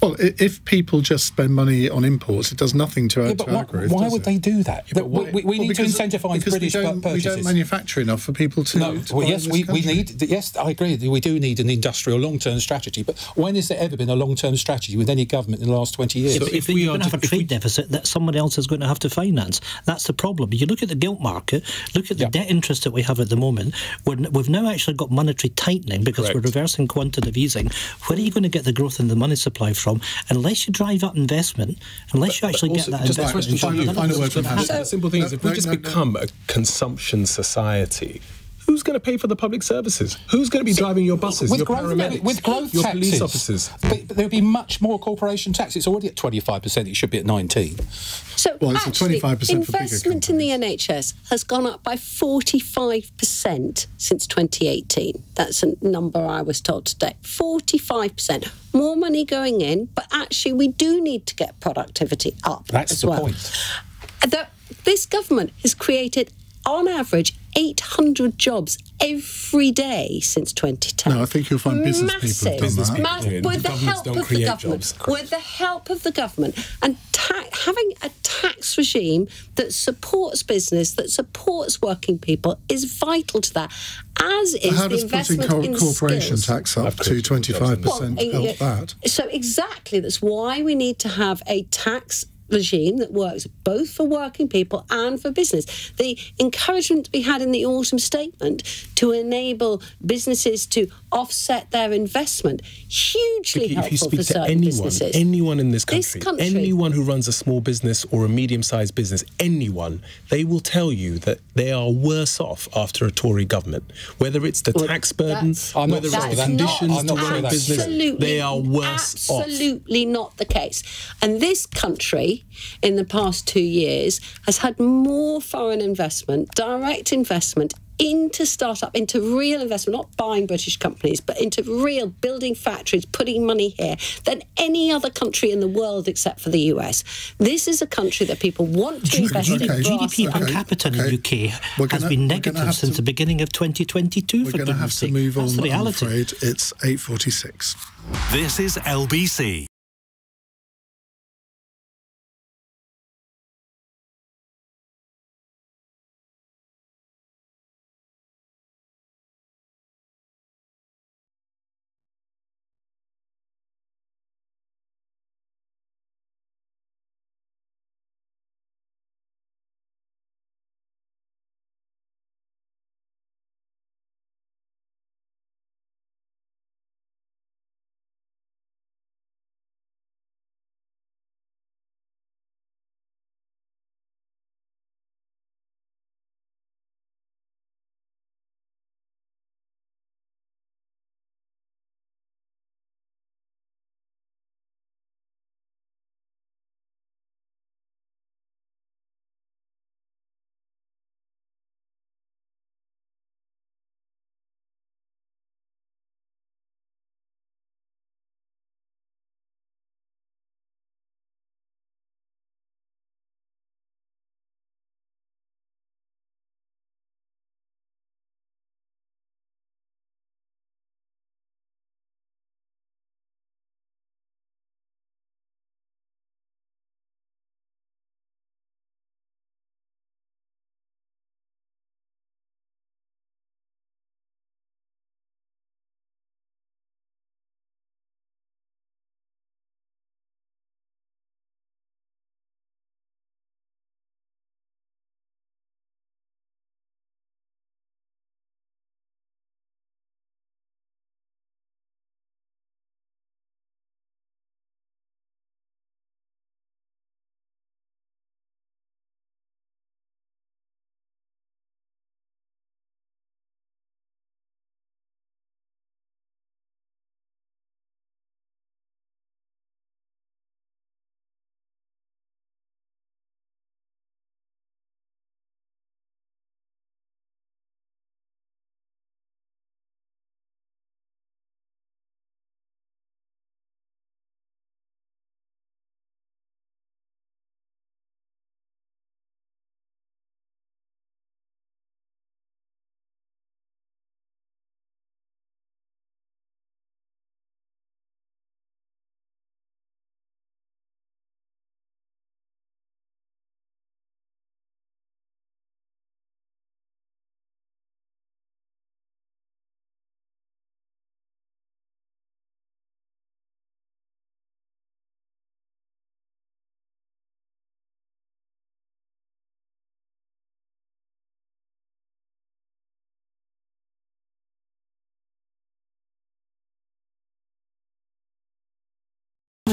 Well, if people just spend money on imports, it does nothing to our, yeah, to our what, growth. Why would it? They do that? Yeah, why, we we well, need to incentivise British we purchases. We don't manufacture enough for people to. No, to well, buy yes, we, we need. Yes, I agree. We do need an industrial long-term strategy. But when has there ever been a long-term strategy with any government in the last twenty years? So if, if, if we are going to have a trade we, deficit that someone else is going to have to finance, that's the problem. You look at the gilt market, look at the yeah. debt interest that we have at the moment. We're, we've now actually got monetary tightening because Correct. we're reversing quantitative easing. Where are you going to get the growth in the money supply from? Unless you drive up investment, unless you actually get that investment. The simple thing is, if we just become a consumption society, who's going to pay for the public services? Who's going to be so driving your buses, with your growth, paramedics, with growth your taxes, police officers? But, but there'll be much more corporation tax. It's already at twenty-five percent. It should be at nineteen. So well, it's actually, twenty-five percent investment in the N H S has gone up by forty-five percent since twenty eighteen. That's a number I was told today. forty-five percent. More money going in, but actually we do need to get productivity up That's as the well. point. The, this government has created, on average, eight hundred jobs every day since twenty ten. No, I think you'll find business Massive, people have done that. Massive, with the, the help of the government. Jobs, with the help of the government. And ta having a tax regime that supports business, that supports working people, is vital to that. As is how the does investment putting in corporation skills. tax up to twenty-five percent well, help uh, that? So exactly, that's why we need to have a tax regime that works both for working people and for business. The encouragement we had in the autumn statement to enable businesses to offset their investment, hugely helpful. If you speak to anyone, anyone in this country, this country, anyone who runs a small business or a medium-sized business, anyone, they will tell you that they are worse off after a Tory government. Whether it's the well, tax burden, whether it's the conditions to run a business, they are worse off. Absolutely not the case. And this country, in the past two years, has had more foreign investment, direct investment into startup, into real investment, not buying British companies, but into real building factories, putting money here, than any other country in the world except for the U S. This is a country that people want to invest okay. in. G D P okay. per capita okay. in the U K gonna, has been negative since to, the beginning of twenty twenty-two. We're going to have to move on. That's the reality. I'm afraid it's eight forty-six. This is L B C.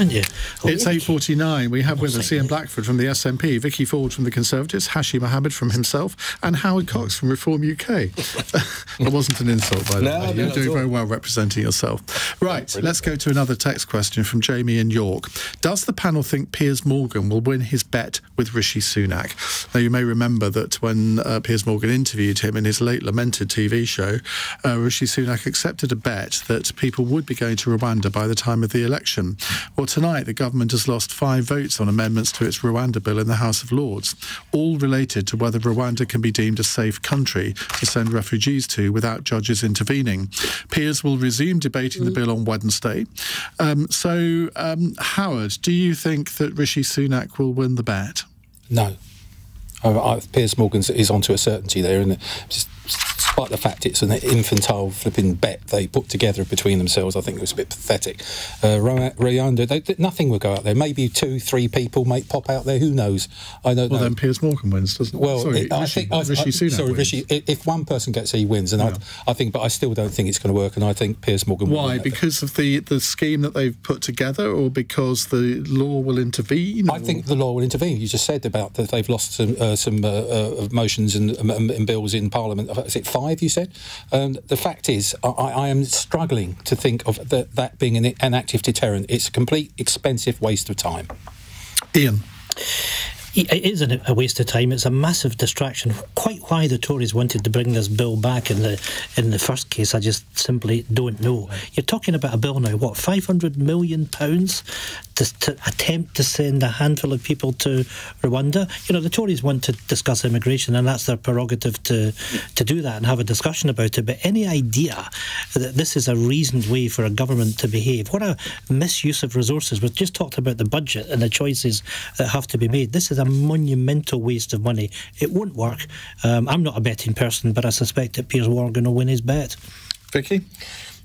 haven't you? Oh, it's eight forty-nine. We have with us Ian Blackford from the S N P, Vicky Ford from the Conservatives, Hashi Mohamed from himself, and Howard Cox from Reform U K. That wasn't an insult, by the no, way. No, You're no, doing no. very well representing yourself. Right, let's go to another text question from Jamie in York. Does the panel think Piers Morgan will win his bet with Rishi Sunak? Now, you may remember that when uh, Piers Morgan interviewed him in his late lamented T V show, uh, Rishi Sunak accepted a bet that people would be going to Rwanda by the time of the election. Well, tonight the government has lost five votes on amendments to its Rwanda bill in the House of Lords, all related to whether Rwanda can be deemed a safe country to send refugees to without judges intervening. Piers will resume debating the bill on Wednesday. Um, so, um, Howard, do you think that Rishi Sunak will win the bet? No. I, I, Piers Morgan is onto a certainty there, and just despite the fact it's an infantile flipping bet they put together between themselves, I think it was a bit pathetic. Uh, Rwanda, they, they, nothing will go out there. Maybe two, three people might pop out there. Who knows? I don't well, know. Well, then Piers Morgan wins, doesn't it? Well, sorry, it, I Rishi, think I, Rishi Sunak. I, sorry, wins. Rishi. If one person gets it, he wins, and yeah. I, I think, but I still don't think it's going to work, and I think Piers Morgan. Why? Will win because of the the scheme that they've put together, or because the law will intervene? Or? I think the law will intervene. You just said about that they've lost some. Uh, some uh, uh, motions and, um, and bills in Parliament. Is it five, you said? Um, the fact is, I, I am struggling to think of the, that being an, an active deterrent. It's a complete expensive waste of time. Ian? It is a waste of time. It's a massive distraction. Quite why the Tories wanted to bring this bill back in the in the first case, I just simply don't know. You're talking about a bill now, what, five hundred million pounds to, to attempt to send a handful of people to Rwanda? You know, the Tories want to discuss immigration, and that's their prerogative to, to do that and have a discussion about it. But any idea that this is a reasoned way for a government to behave, what a misuse of resources. We've just talked about the budget and the choices that have to be made. This is a monumental waste of money. It won't work. Um, I'm not a betting person, but I suspect that Piers Morgan will win his bet. Vicky?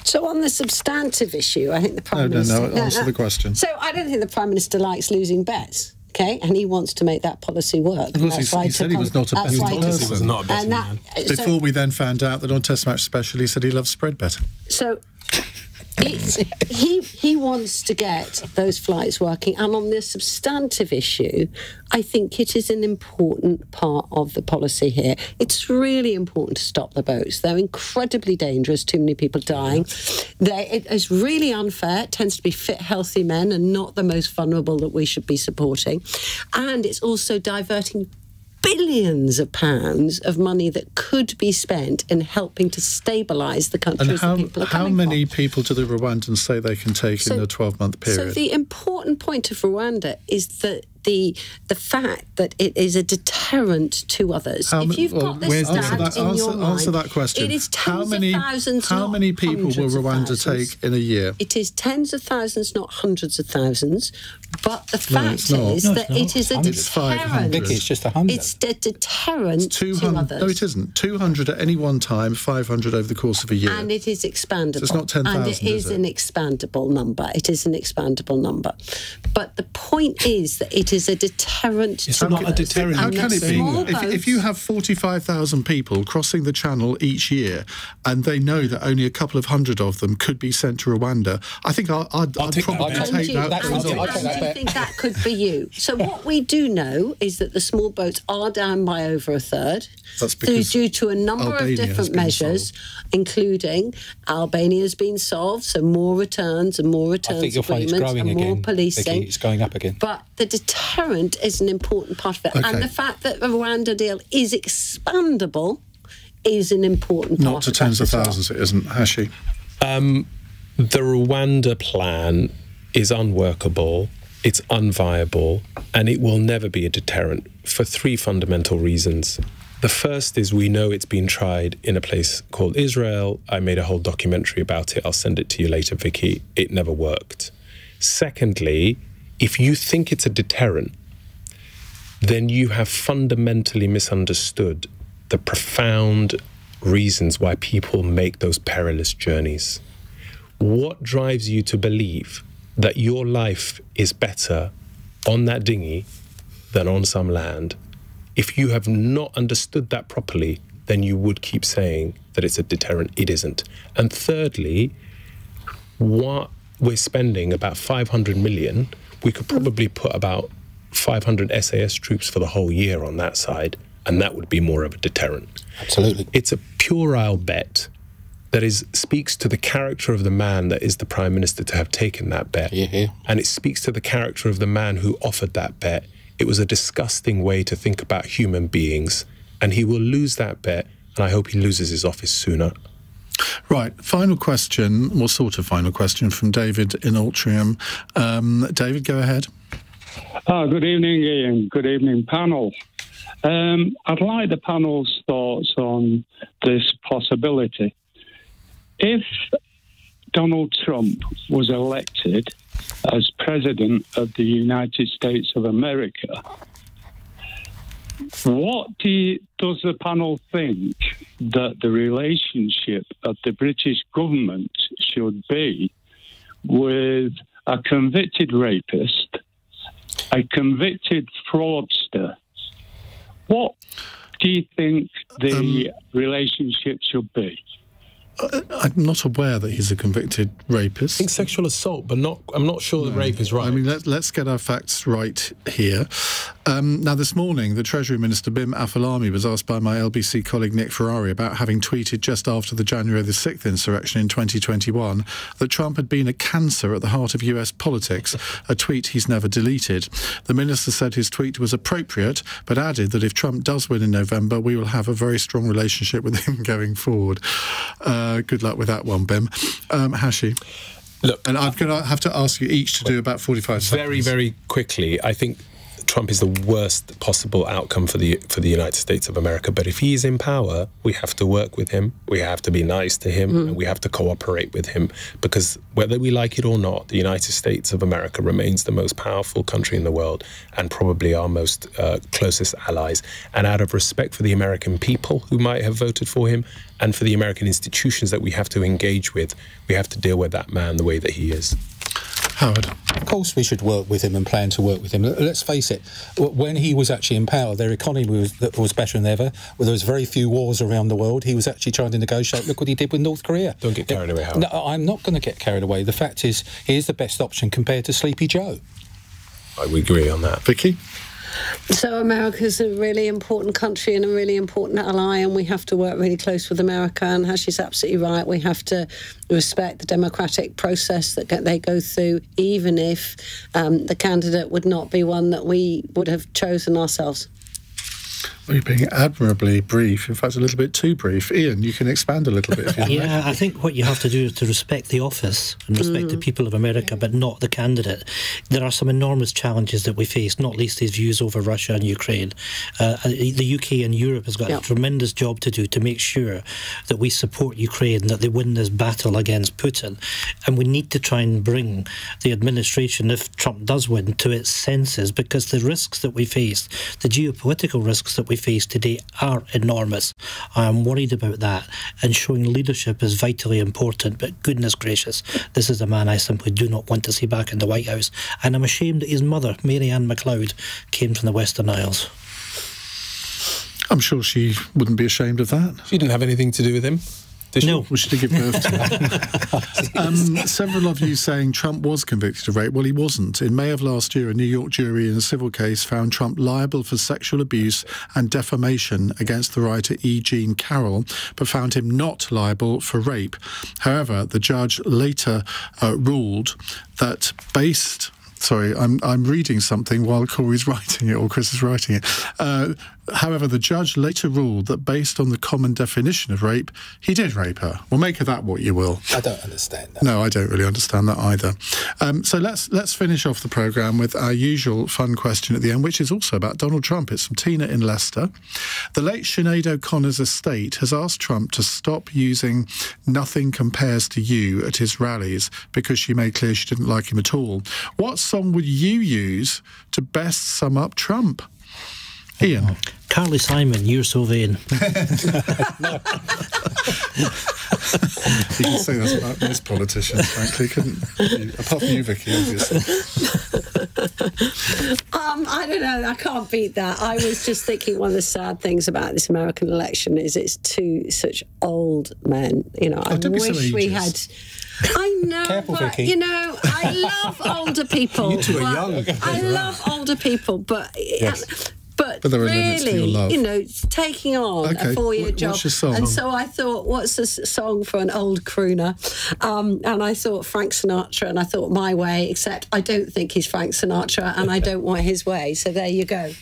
So on the substantive issue, I think the Prime no, Minister... No, no, no, answer no. the question. So I don't think the Prime Minister likes losing bets, OK? And he wants to make that policy work. Of course, he, he said he was not a betting man. He was not a betting man. Before so, we then found out that on Test Match Special, he said he loves spread betting. So... It's, he he wants to get those flights working, and on the substantive issue, I think it is an important part of the policy here. It's really important to stop the boats. They're incredibly dangerous. Too many people dying. They, it is really unfair. It tends to be fit, healthy men, and not the most vulnerable that we should be supporting. And it's also diverting billions of pounds of money that could be spent in helping to stabilise the countries and how, that people are coming from. How many from. people do the Rwandans say they can take so, in a twelve-month period? So the important point of Rwanda is that the the fact that it is a deterrent to others. How if you've well, got this stand that, in answer, your mind, answer that question. It is tens how many, of thousands, How many people will Rwanda take in a year? It is tens of thousands, not hundreds of thousands. But the fact no, is no, that it is a deterrent. It's just a hundred. It's a deterrent it's to others. No, it isn't. two hundred at any one time, five hundred over the course of a year. And it is expandable. So it's not ten thousand, And it is, is it? an expandable number. It is an expandable number. But the point is that it is a deterrent it's to not others. a deterrent. How can it be? If, if you have forty-five thousand people crossing the channel each year and they know that only a couple of hundred of them could be sent to Rwanda, I think I'd, I'd, I'd probably that take that. that and and I think that could be you. So what we do know is that the small boats are down by over a third. That's because due to a number Albania of different measures, solved. including Albania's been solved, so more returns and more returns I think you'll agreements find it's growing and more again, policing. It's going up again. But the deterrent is an important part of it. Okay. And the fact that the Rwanda deal is expandable is an important Not part to of it. Not to tens of thousands, well. it isn't, Hashi. Um, the Rwanda plan is unworkable. It's unviable, and it will never be a deterrent for three fundamental reasons. The first is we know it's been tried in a place called Israel. I made a whole documentary about it. I'll send it to you later, Vicky. It never worked. Secondly, if you think it's a deterrent, then you have fundamentally misunderstood the profound reasons why people make those perilous journeys. What drives you to believe that your life is better on that dinghy than on some land? If you have not understood that properly, then you would keep saying that it's a deterrent. It isn't. And thirdly, what we're spending about five hundred million. We could probably put about five hundred S A S troops for the whole year on that side, and that would be more of a deterrent. Absolutely. It's a puerile bet that is speaks to the character of the man that is the Prime Minister to have taken that bet. Yeah, yeah. And it speaks to the character of the man who offered that bet. It was a disgusting way to think about human beings, and he will lose that bet, and I hope he loses his office sooner. Right, final question, well, sort of final question from David in Altrincham. Um, David, go ahead. Oh, good evening, Ian. Good evening, panel. Um, I'd like the panel's thoughts on this possibility. If Donald Trump was elected as President of the United States of America, what do you, does the panel think that the relationship of the British government should be with a convicted rapist, a convicted fraudster? What do you think the um, relationship should be? I, I'm not aware that he's a convicted rapist. I think sexual assault, but not. I'm not sure no. that rape is right. I mean, let, let's get our facts right here. Um, now, this morning, the Treasury Minister, Bim Afellami, was asked by my L B C colleague Nick Ferrari about having tweeted just after the January the sixth insurrection in twenty twenty-one that Trump had been a cancer at the heart of U S politics, a tweet he's never deleted. The Minister said his tweet was appropriate, but added that if Trump does win in November, we will have a very strong relationship with him going forward. Um, Uh, good luck with that one, Bim. Um, Hashi, look, and I'm going to have to ask you each to do about forty-five seconds. Very, very quickly. I think Trump is the worst possible outcome for the for the United States of America. But if he is in power, we have to work with him. We have to be nice to him. Mm. And we have to cooperate with him, because whether we like it or not, the United States of America remains the most powerful country in the world and probably our most uh, closest allies. And out of respect for the American people who might have voted for him and for the American institutions that we have to engage with, we have to deal with that man the way that he is. Howard. Of course we should work with him and plan to work with him. Let's face it, when he was actually in power, their economy was, was better than ever. Well, there was very few wars around the world. He was actually trying to negotiate. Look what he did with North Korea. Don't get carried away, Howard. No, I'm not going to get carried away. The fact is, he is the best option compared to Sleepy Joe. I would agree on that. Vicky? So America's a really important country and a really important ally, and we have to work really close with America, and Hashi's absolutely right. We have to respect the democratic process that they go through, even if um, the candidate would not be one that we would have chosen ourselves. Well, you're being admirably brief, in fact a little bit too brief. Ian, you can expand a little bit if you yeah, like. I think what you have to do is to respect the office and respect mm. the people of America, but not the candidate. There are some enormous challenges that we face, not least his views over Russia and Ukraine. Uh, the U K and Europe has got yep. a tremendous job to do to make sure that we support Ukraine, that they win this battle against Putin. And we need to try and bring the administration, if Trump does win, to its senses, because the risks that we face, the geopolitical risks that we face today are enormous. I am worried about that, and showing leadership is vitally important, but goodness gracious, this is a man I simply do not want to see back in the White House, and I'm ashamed that his mother, Mary Ann MacLeod, came from the Western Isles. I'm sure she wouldn't be ashamed of that. She didn't have anything to do with him. No. We should have given birth to that. um, several of you saying Trump was convicted of rape. Well, he wasn't. In May of last year, a New York jury in a civil case found Trump liable for sexual abuse and defamation against the writer E. Jean Carroll, but found him not liable for rape. However, the judge later uh, ruled that based... Sorry, I'm, I'm reading something while Corey's writing it, or Chris is writing it. Uh, however, the judge later ruled that based on the common definition of rape, he did rape her. Well, make of that what you will. I don't understand that. No, I don't really understand that either. Um, so let's let's finish off the programme with our usual fun question at the end, which is also about Donald Trump. It's from Tina in Leicester. The late Sinead O'Connor's estate has asked Trump to stop using "Nothing Compares to You" at his rallies because she made clear she didn't like him at all. What song would you use to best sum up Trump? Ian. Carly Simon, "You're So Vain." You can say that's about most politicians, frankly, couldn't you? Apart from you, Vicky, obviously. Um, I don't know. I can't beat that. I was just thinking one of the sad things about this American election is it's two such old men. You know, oh, I wish we had... I know, Careful, but, Vicky. you know, I love older people. You two are young. I love older people, but... Yes. Um, But, but really, you know, taking on okay. a four-year job. And so I thought, what's a song for an old crooner? Um, and I thought Frank Sinatra, and I thought My Way, except I don't think he's Frank Sinatra, and I don't want his way. So there you go.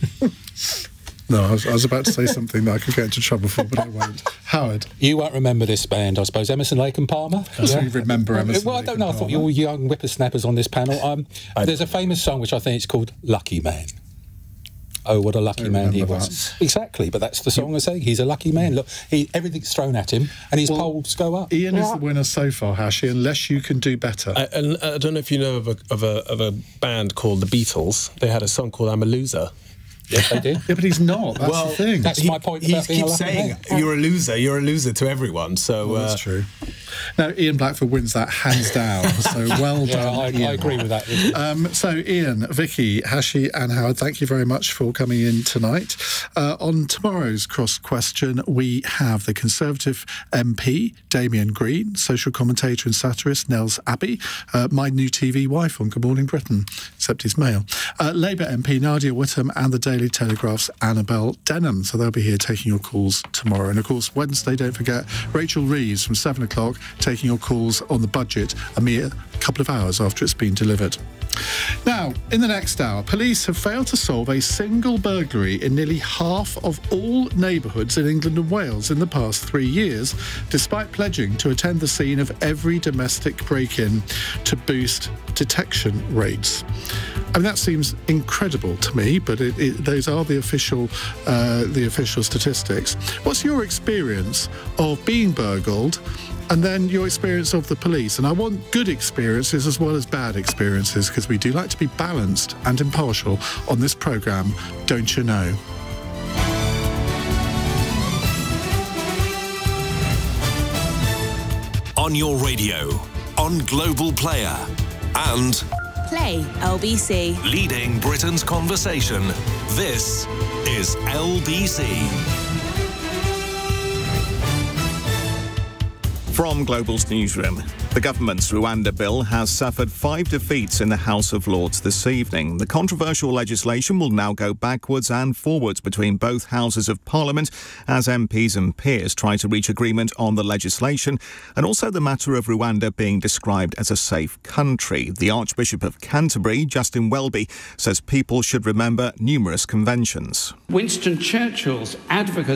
No, I was, I was about to say something that I could get into trouble for, but I won't. Howard? You won't remember this band, I suppose. Emerson, Lake and Palmer? I yeah. remember Emerson Well, I don't know. Palmer. I thought you were young whippersnappers on this panel. Um, there's a famous song, which I think it's called Lucky Man. Oh, what a lucky man he was. That. Exactly, but that's the song I say. He's a lucky man. Look, he, everything's thrown at him, and his well, polls go up. Ian yeah. is the winner so far, Hashi, unless you can do better. I, and I don't know if you know of a, of, a, of a band called The Beatles. They had a song called I'm a Loser. Yes, they did. Yeah, but he's not. That's well, the thing. That's he, my point he about being keeps a lucky saying, man. You're a loser. You're a loser to everyone. So well, uh, that's true. Now, Ian Blackford wins that hands down. So well yeah, done, I, Ian. I agree with that. Um, so, Ian, Vicky, Hashi and Howard, thank you very much for coming in tonight. Uh, on tomorrow's Cross Question, we have the Conservative M P, Damian Green, social commentator and satirist, Nels Abbey, uh, my new T V wife on Good Morning Britain, except he's male, uh, Labour M P Nadia Whittam and the Daily Telegraph's Annabel Denham. So they'll be here taking your calls tomorrow. And, of course, Wednesday, don't forget, Rachel Reeves from seven o'clock, taking your calls on the budget a mere couple of hours after it's been delivered. Now, in the next hour, police have failed to solve a single burglary in nearly half of all neighbourhoods in England and Wales in the past three years, despite pledging to attend the scene of every domestic break-in to boost detection rates. I mean, that seems incredible to me, but it, it, those are the official, uh, the official statistics. What's your experience of being burgled? And then your experience of the police. And I want good experiences as well as bad experiences, because we do like to be balanced and impartial on this programme, don't you know? On your radio, on Global Player, and... Play L B C. Leading Britain's conversation. This is L B C. From Global's newsroom, the government's Rwanda bill has suffered five defeats in the House of Lords this evening. The controversial legislation will now go backwards and forwards between both houses of Parliament as M Ps and peers try to reach agreement on the legislation and also the matter of Rwanda being described as a safe country. The Archbishop of Canterbury, Justin Welby, says people should remember numerous conventions. Winston Churchill's advocacy